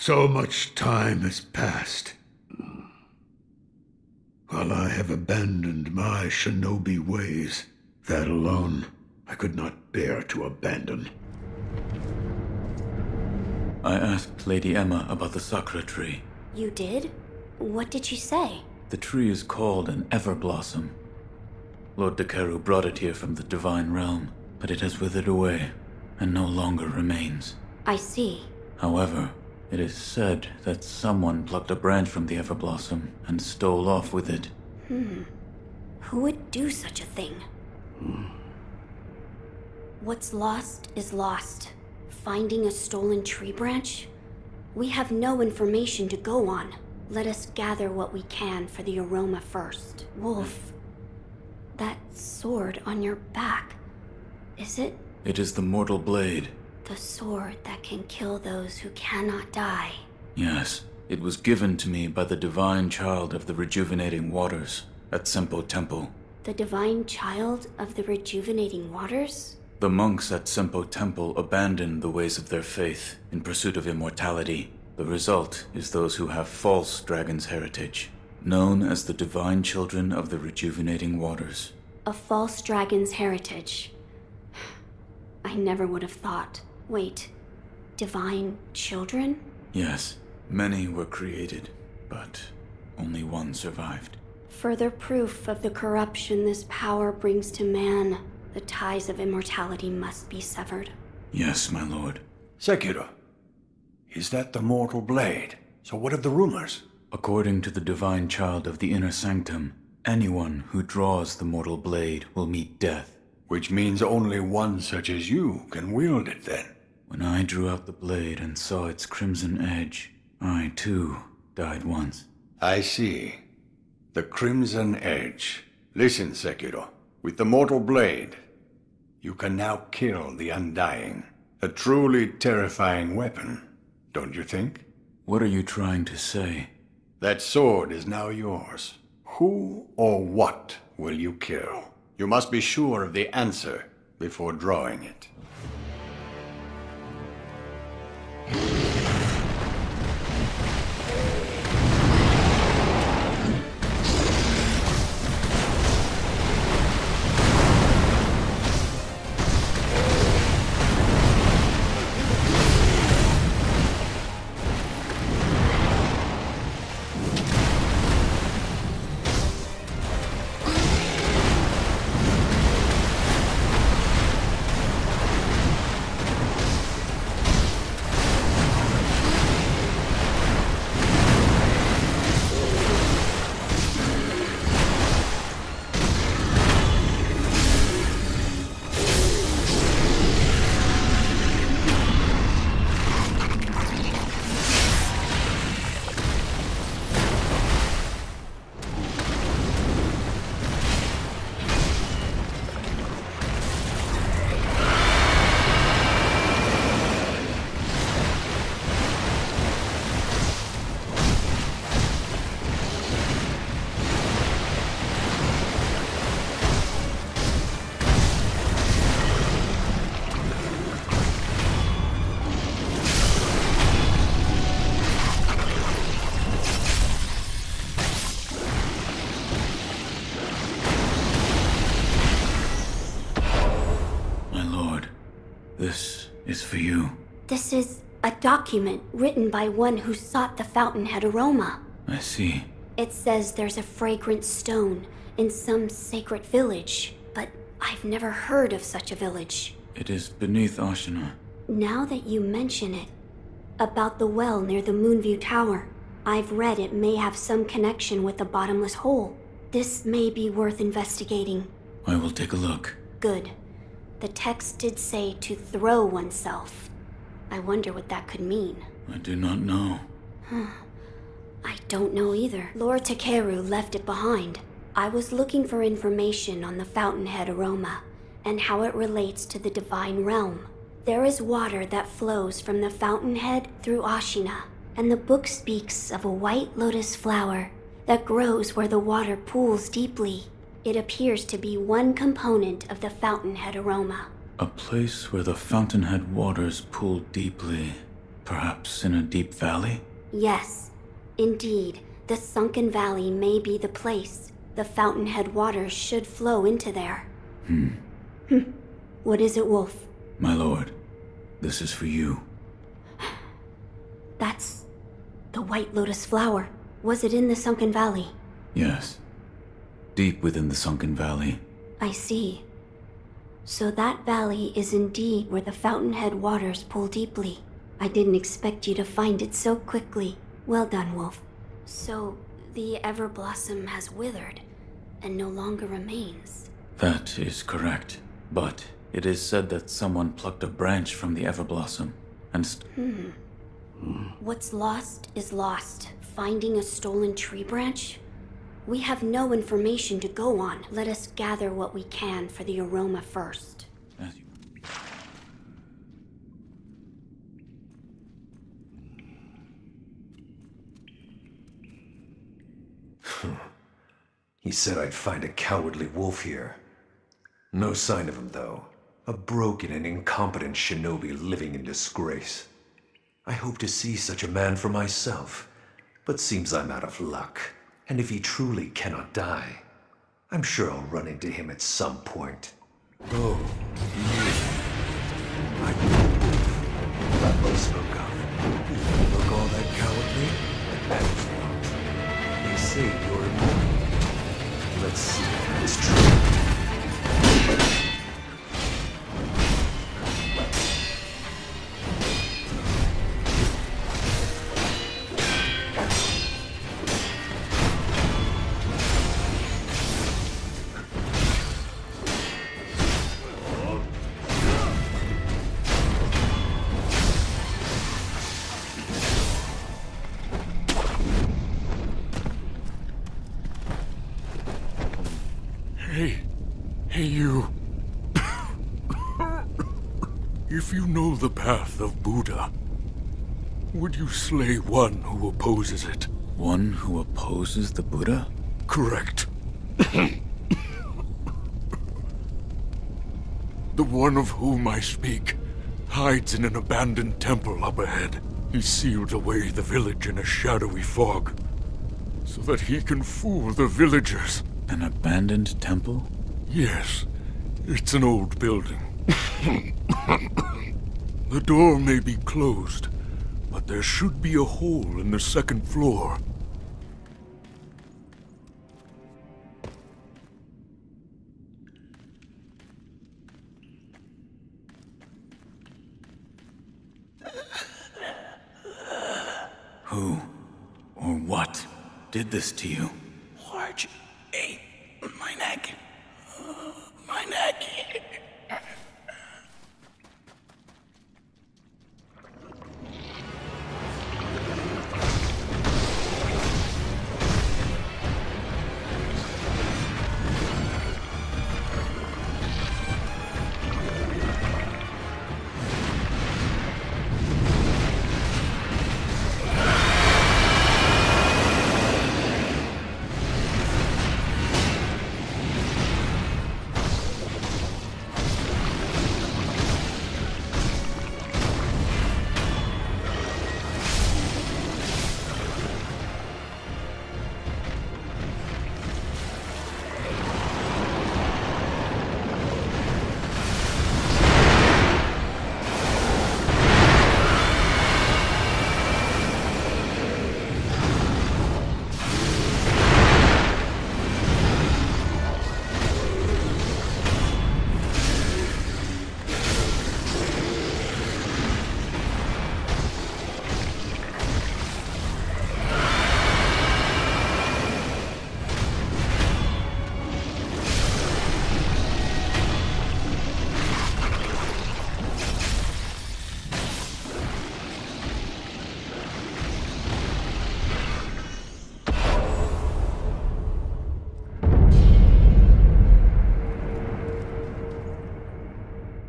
So much time has passed. While I have abandoned my shinobi ways, that alone I could not bear to abandon. I asked Lady Emma about the Sakura tree. You did? What did she say? The tree is called an Everblossom. Lord Takeru brought it here from the Divine Realm, but it has withered away and no longer remains. I see. However, it is said that someone plucked a branch from the Everblossom and stole off with it. Hmm. Who would do such a thing? Hmm. What's lost is lost. Finding a stolen tree branch? We have no information to go on. Let us gather what we can for the aroma first. Wolf, that sword on your back, is it? It is the Mortal Blade. The sword that can kill those who cannot die. Yes, it was given to me by the Divine Child of the Rejuvenating Waters at Senpou Temple. The Divine Child of the Rejuvenating Waters? The monks at Senpou Temple abandoned the ways of their faith in pursuit of immortality. The result is those who have false dragon's heritage, known as the Divine Children of the Rejuvenating Waters. A false dragon's heritage. I never would have thought. Wait, Divine Children? Yes, many were created, but only one survived. Further proof of the corruption this power brings to man. The ties of immortality must be severed. Yes, my lord. Sekiro, is that the Mortal Blade? So what of the rumors? According to the Divine Child of the Inner Sanctum, anyone who draws the Mortal Blade will meet death. Which means only one such as you can wield it, then. When I drew out the blade and saw its crimson edge, I, too, died once. I see. The crimson edge. Listen, Sekiro. With the Mortal Blade, you can now kill the undying. A truly terrifying weapon, don't you think? What are you trying to say? That sword is now yours. Who or what will you kill? You must be sure of the answer before drawing it. This is a document written by one who sought the Fountainhead aroma. I see. It says there's a fragrant stone in some sacred village, but I've never heard of such a village. It is beneath Ashina. Now that you mention it, about the well near the Moonview Tower, I've read it may have some connection with the bottomless hole. This may be worth investigating. I will take a look. Good. The text did say to throw oneself. I wonder what that could mean. I do not know. Huh. I don't know either. Lord Takeru left it behind. I was looking for information on the Fountainhead aroma and how it relates to the Divine Realm. There is water that flows from the Fountainhead through Ashina, and the book speaks of a white lotus flower that grows where the water pools deeply. It appears to be one component of the Fountainhead aroma. A place where the Fountainhead waters pool deeply, perhaps in a deep valley? Yes, indeed. The Sunken Valley may be the place. The Fountainhead waters should flow into there. Hmm. Hmm. What is it, Wolf? My lord, this is for you. That's the White Lotus flower. Was it in the Sunken Valley? Yes. Deep within the Sunken Valley. I see. So that valley is indeed where the Fountainhead waters pool deeply. I didn't expect you to find it so quickly. Well done, Wolf. So, the Everblossom has withered, and no longer remains. That is correct, but it is said that someone plucked a branch from the Everblossom and st- hmm. Hmm. What's lost is lost. Finding a stolen tree branch? We have no information to go on. Let us gather what we can for the aroma first. As you- He said I'd find a cowardly wolf here. No sign of him, though. A broken and incompetent shinobi living in disgrace. I hope to see such a man for myself, but seems I'm out of luck. And if he truly cannot die, I'm sure I'll run into him at some point. Oh, I... That boy spoke up. You don't look all that cowardly, but that is not. They say you're immortal. Let's see if that is true. The path of Buddha, would you slay one who opposes it? One who opposes the Buddha? Correct. The one of whom I speak hides in an abandoned temple up ahead. He sealed away the village in a shadowy fog so that he can fool the villagers. An abandoned temple? Yes. It's an old building. The door may be closed, but there should be a hole in the second floor. Who or what did this to you? Large ache in my neck. Uh, my neck.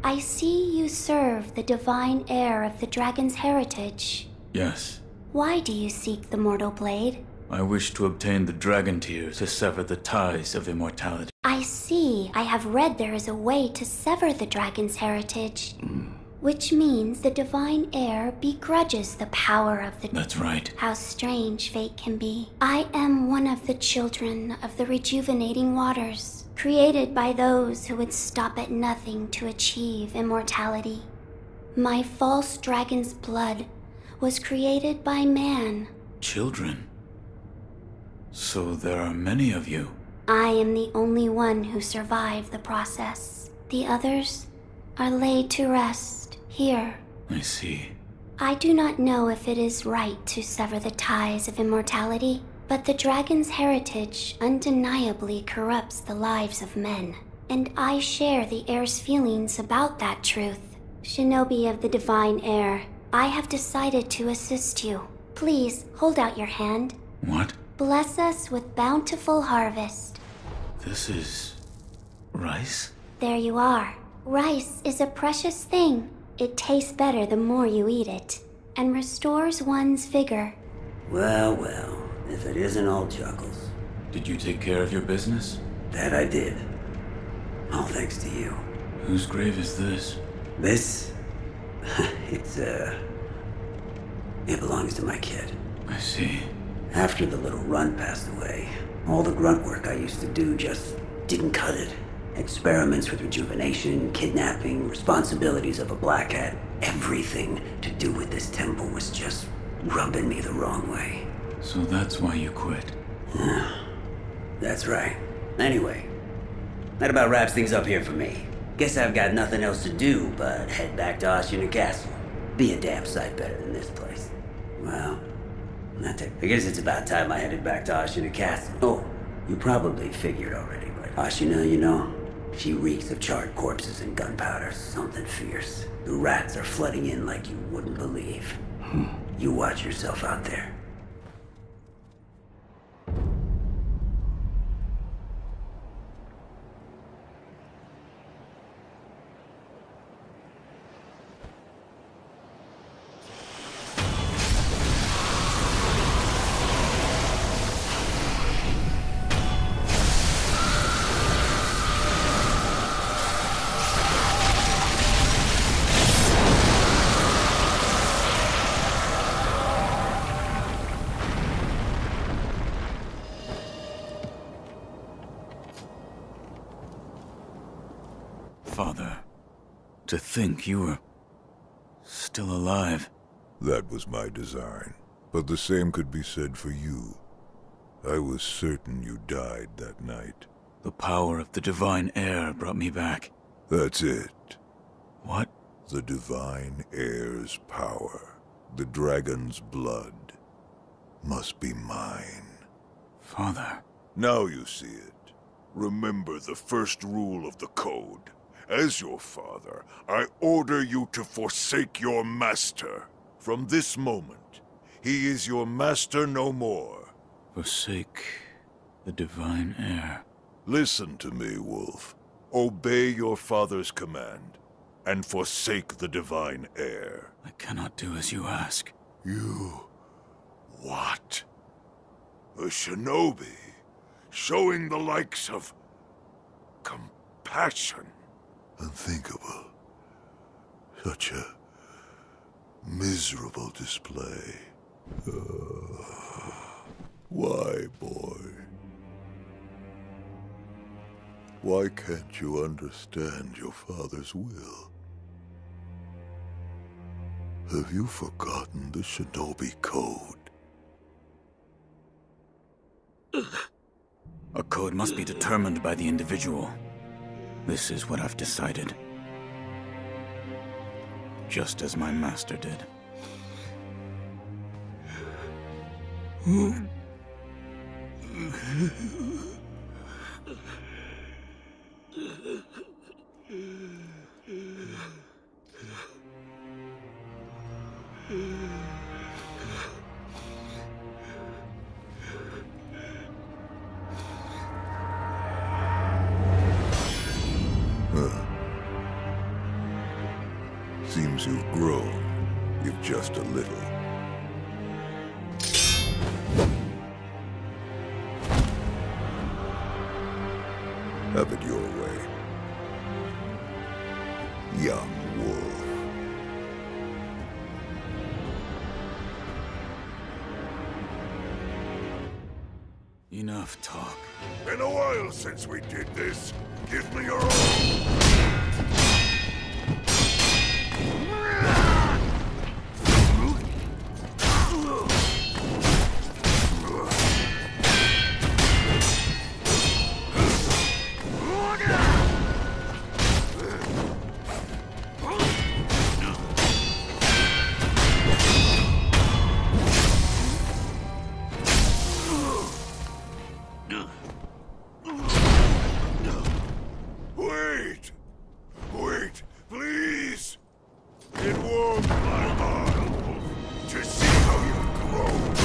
I see you serve the divine heir of the dragon's heritage. Yes. Why do you seek the Mortal Blade? I wish to obtain the Dragon Tears to sever the ties of immortality. I see. I have read there is a way to sever the dragon's heritage. Mm. Which means the divine heir begrudges the power of the... That's right. How strange fate can be. I am one of the children of the rejuvenating waters, created by those who would stop at nothing to achieve immortality. My false dragon's blood was created by man. Children? So there are many of you. I am the only one who survived the process. The others are laid to rest here. I see. I do not know if it is right to sever the ties of immortality. But the dragon's heritage undeniably corrupts the lives of men, and I share the heir's feelings about that truth. Shinobi of the Divine Heir, I have decided to assist you. Please, hold out your hand. What? Bless us with bountiful harvest. This is... rice? There you are. Rice is a precious thing. It tastes better the more you eat it, and restores one's vigor. Well, well, if it isn't all chuckles. Did you take care of your business? That I did. All thanks to you. Whose grave is this? This? It's, uh... it belongs to my kid. I see. After the little runt passed away, all the grunt work I used to do just didn't cut it. Experiments with rejuvenation, kidnapping, responsibilities of a black hat, everything to do with this temple was just rubbing me the wrong way. So that's why you quit? That's right. Anyway, that about wraps things up here for me. Guess I've got nothing else to do but head back to Ashina Castle. Be a damn sight better than this place. Well, not to, I guess it's about time I headed back to Ashina Castle. Oh, you probably figured already, but Ashina, you know, she reeks of charred corpses and gunpowder, something fierce. The rats are flooding in like you wouldn't believe. Hmm. You watch yourself out there. To think you were still alive. That was my design, but the same could be said for you. I was certain you died that night. The power of the Divine Heir brought me back. That's it. What? The Divine Heir's power. The dragon's blood must be mine. Father. Now you see it. Remember the first rule of the code. As your father, I order you to forsake your master. From this moment, he is your master no more. Forsake the Divine Heir. Listen to me, Wolf. Obey your father's command, and forsake the Divine Heir. I cannot do as you ask. You... what? A shinobi, showing the likes of... compassion. Unthinkable. Such a miserable display. Uh, why, boy? Why can't you understand your father's will? Have you forgotten the Shinobi Code? A code must be determined by the individual. This is what I've decided. Just as my master did. Seems you've grown, if just a little. Have it your way, young wolf. Enough talk. Been a while since we did this. Give me your all. Wait! Wait, please! It warms my heart to see how you've grown.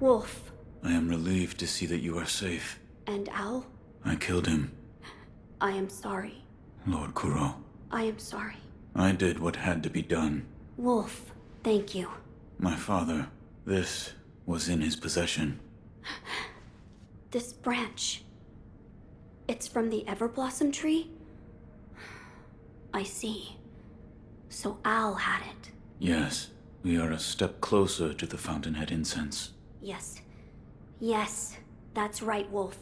Wolf. I am relieved to see that you are safe. And Owl? I killed him. I am sorry. Lord Kuro. I am sorry. I did what had to be done. Wolf, thank you. My father, this was in his possession. This branch. It's from the Everblossom tree? I see. So Owl had it. Yes, we are a step closer to the Fountainhead incense. Yes. Yes, that's right, Wolf.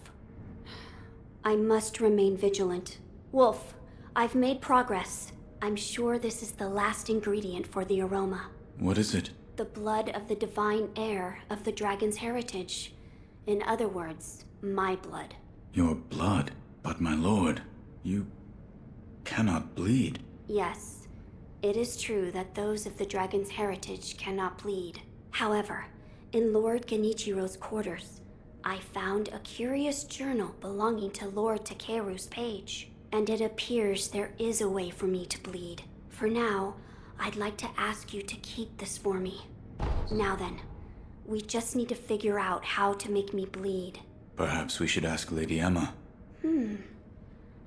I must remain vigilant. Wolf, I've made progress. I'm sure this is the last ingredient for the aroma. What is it? The blood of the divine heir of the dragon's heritage. In other words, my blood. Your blood? But my lord, you cannot bleed. Yes, it is true that those of the dragon's heritage cannot bleed. However, in Lord Genichiro's quarters, I found a curious journal belonging to Lord Takeru's page, and it appears there is a way for me to bleed. For now, I'd like to ask you to keep this for me. Now then, we just need to figure out how to make me bleed. Perhaps we should ask Lady Emma. Hmm.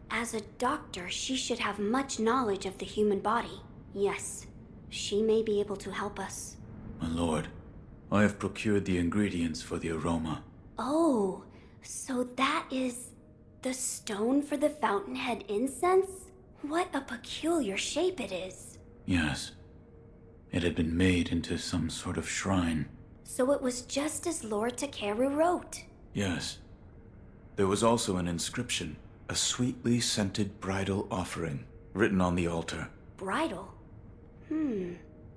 As a doctor, she should have much knowledge of the human body. Yes, she may be able to help us. My lord, I have procured the ingredients for the aroma. Oh, so that is the stone for the Fountainhead incense? What a peculiar shape it is. Yes. It had been made into some sort of shrine. So it was just as Lord Takeru wrote. Yes. There was also an inscription, a sweetly scented bridal offering, written on the altar. Bridal? Hmm.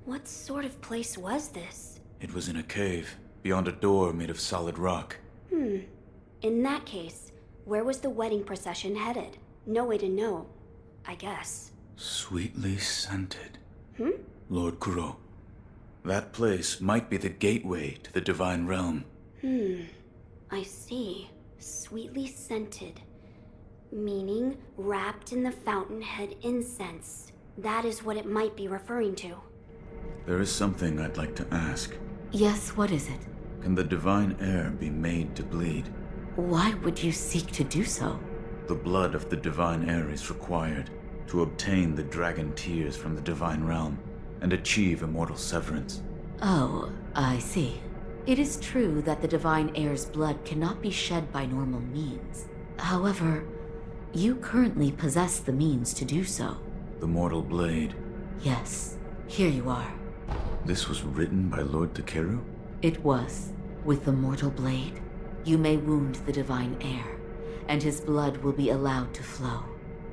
What sort of place was this? It was in a cave, beyond a door made of solid rock. Hmm. In that case, where was the wedding procession headed? No way to know, I guess. Sweetly scented. Hmm? Lord Kuro, that place might be the gateway to the Divine Realm. Hmm. I see. Sweetly scented. Meaning, wrapped in the Fountainhead incense. That is what it might be referring to. There is something I'd like to ask. Yes, what is it? Can the divine heir be made to bleed? Why would you seek to do so? The blood of the divine heir is required to obtain the Dragon Tears from the Divine Realm and achieve immortal severance. Oh, I see. It is true that the divine heir's blood cannot be shed by normal means. However, you currently possess the means to do so. The Mortal Blade. Yes, here you are. This was written by Lord Takeru? It was. With the Mortal Blade, you may wound the Divine Heir, and his blood will be allowed to flow.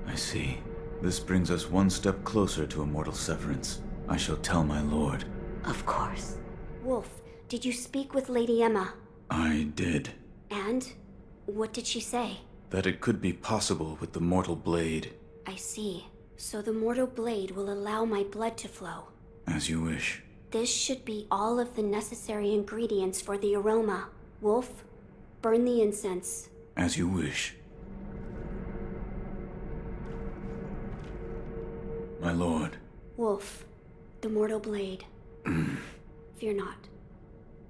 I see. This brings us one step closer to immortal severance. I shall tell my lord. Of course. Wolf, did you speak with Lady Emma? I did. And? What did she say? That it could be possible with the Mortal Blade. I see. So the Mortal Blade will allow my blood to flow. As you wish. This should be all of the necessary ingredients for the aroma. Wolf, burn the incense. As you wish. My lord. Wolf, the Mortal Blade. Fear not.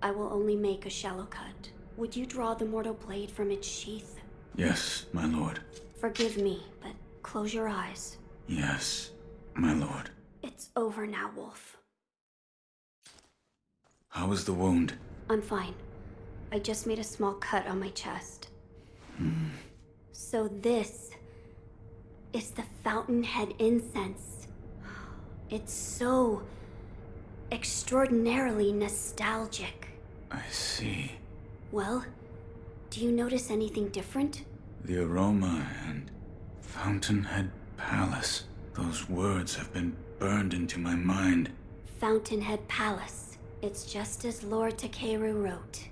I will only make a shallow cut. Would you draw the Mortal Blade from its sheath? Yes, my lord. Forgive me, but close your eyes. Yes, my lord. It's over now, Wolf. How is the wound? I'm fine. I just made a small cut on my chest. Mm. So this It's the Fountainhead incense. It's so extraordinarily nostalgic. I see. Well, do you notice anything different? The aroma and Fountainhead Palace. Those words have been burned into my mind. Fountainhead Palace. It's just as Lord Takeru wrote.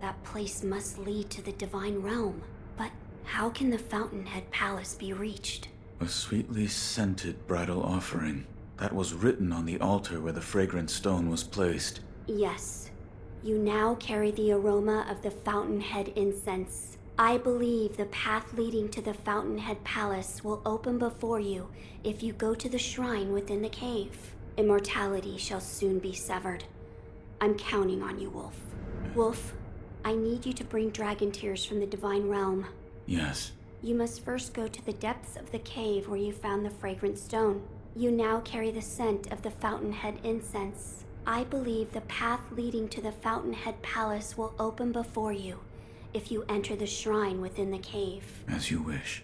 That place must lead to the Divine Realm. But how can the Fountainhead Palace be reached? A sweetly scented bridal offering. That was written on the altar where the fragrant stone was placed. Yes. You now carry the aroma of the Fountainhead incense. I believe the path leading to the Fountainhead Palace will open before you if you go to the shrine within the cave. Immortality shall soon be severed. I'm counting on you, Wolf. Wolf, I need you to bring Dragon Tears from the Divine Realm. Yes. You must first go to the depths of the cave where you found the fragrant stone. You now carry the scent of the Fountainhead incense. I believe the path leading to the Fountainhead Palace will open before you if you enter the shrine within the cave. As you wish.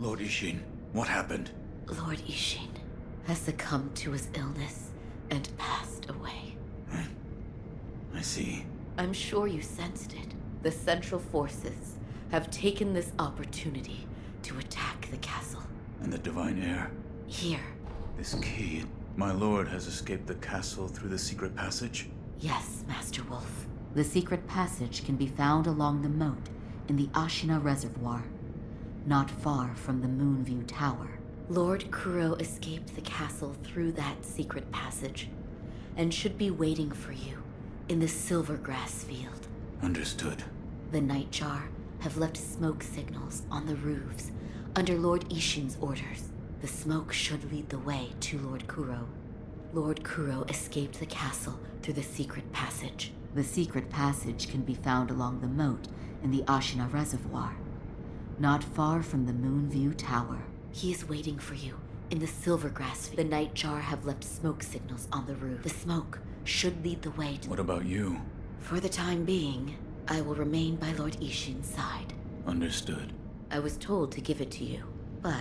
Lord Isshin, what happened? Lord Isshin has succumbed to his illness and passed away. Huh? I see. I'm sure you sensed it. The Central Forces have taken this opportunity to attack the castle. And the Divine Heir? Here. This key. My lord has escaped the castle through the secret passage? Yes, Master Wolf. The secret passage can be found along the moat in the Ashina Reservoir, not far from the Moonview Tower. Lord Kuro escaped the castle through that secret passage and should be waiting for you in the silver grass field. Understood. The Nightjar have left smoke signals on the roofs under Lord Ishin's orders. The smoke should lead the way to Lord Kuro. Lord Kuro escaped the castle through the secret passage. The secret passage can be found along the moat in the Ashina Reservoir, not far from the Moonview Tower. He is waiting for you in the Silvergrass field. The Nightjar have left smoke signals on the roof. The smoke should lead the way to... What about you? For the time being, I will remain by Lord Ishin's side. Understood. I was told to give it to you, but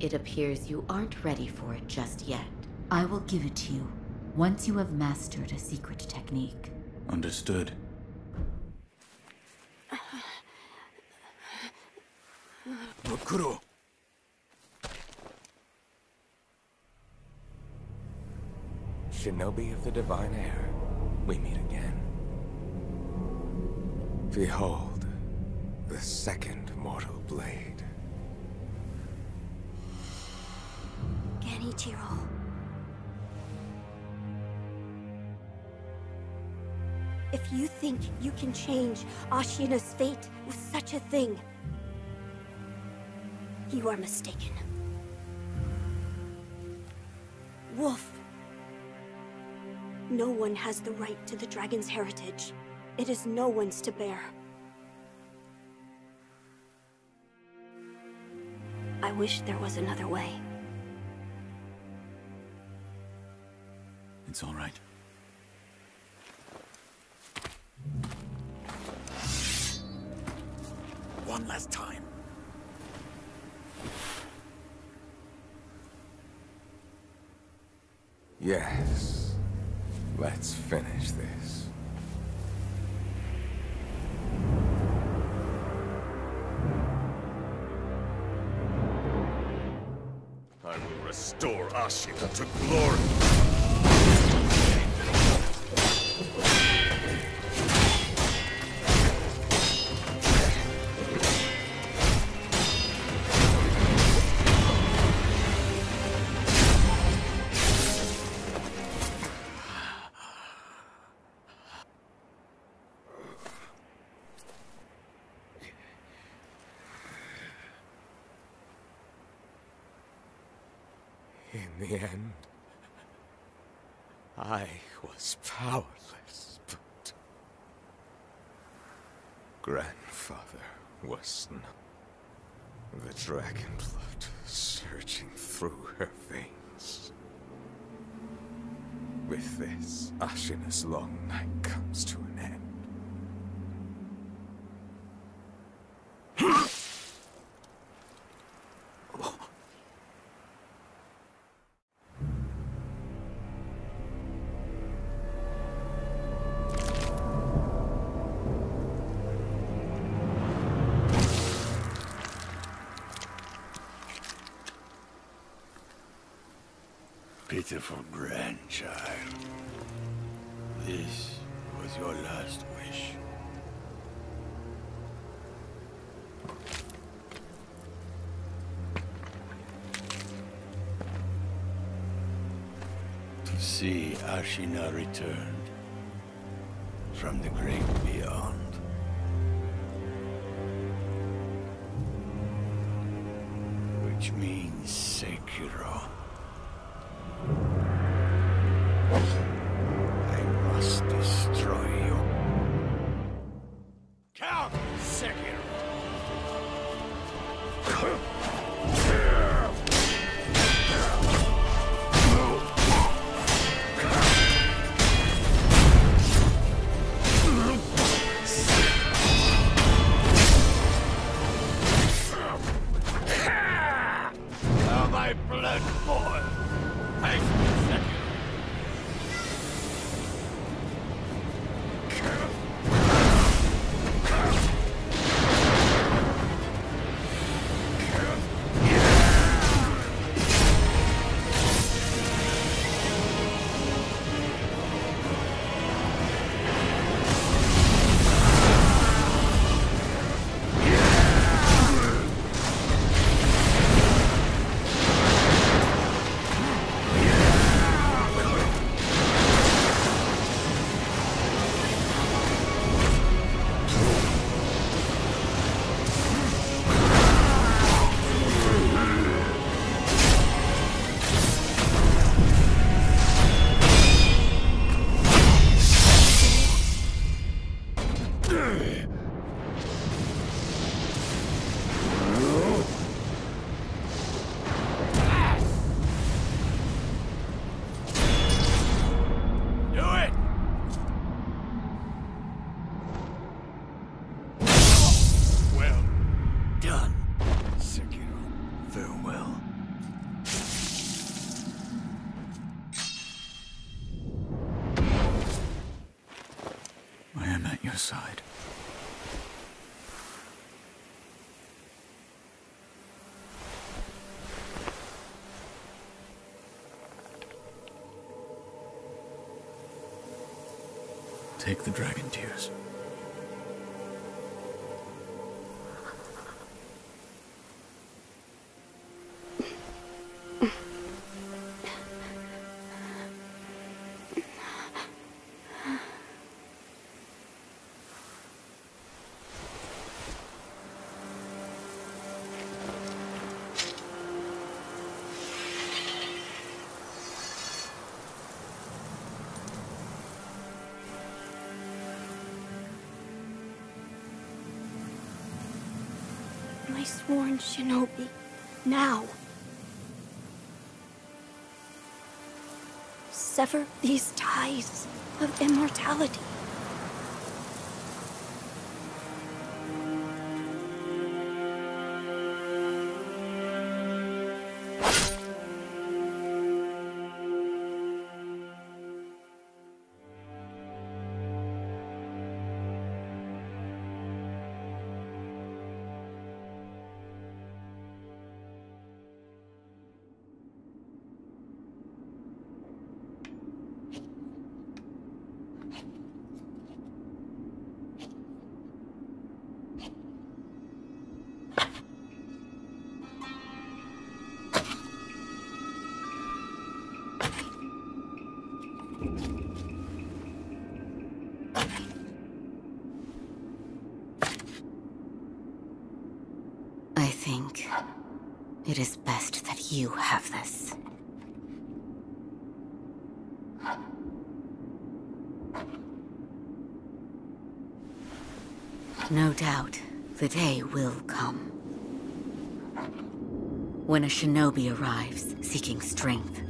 it appears you aren't ready for it just yet. I will give it to you once you have mastered a secret technique. Understood. Lord Kuro! Shinobi of the Divine Heir, we meet again. Behold, the second Mortal Blade. Genichiro. If you think you can change Ashina's fate with such a thing, you are mistaken. Wolf. No one has the right to the dragon's heritage. It is no one's to bear. I wish there was another way. It's all right. One last time. Yes. Let's finish this. I will restore Ashina to glory. Ashina's long night comes to an end. Pitiful grandchild. This was your last wish. To see Ashina returned from the great beyond. Which means Sekiro. side. Take the Dragon Tears. Sworn shinobi, now. Sever these ties of immortality. It is best that you have this. No doubt, the day will come. When a shinobi arrives, seeking strength.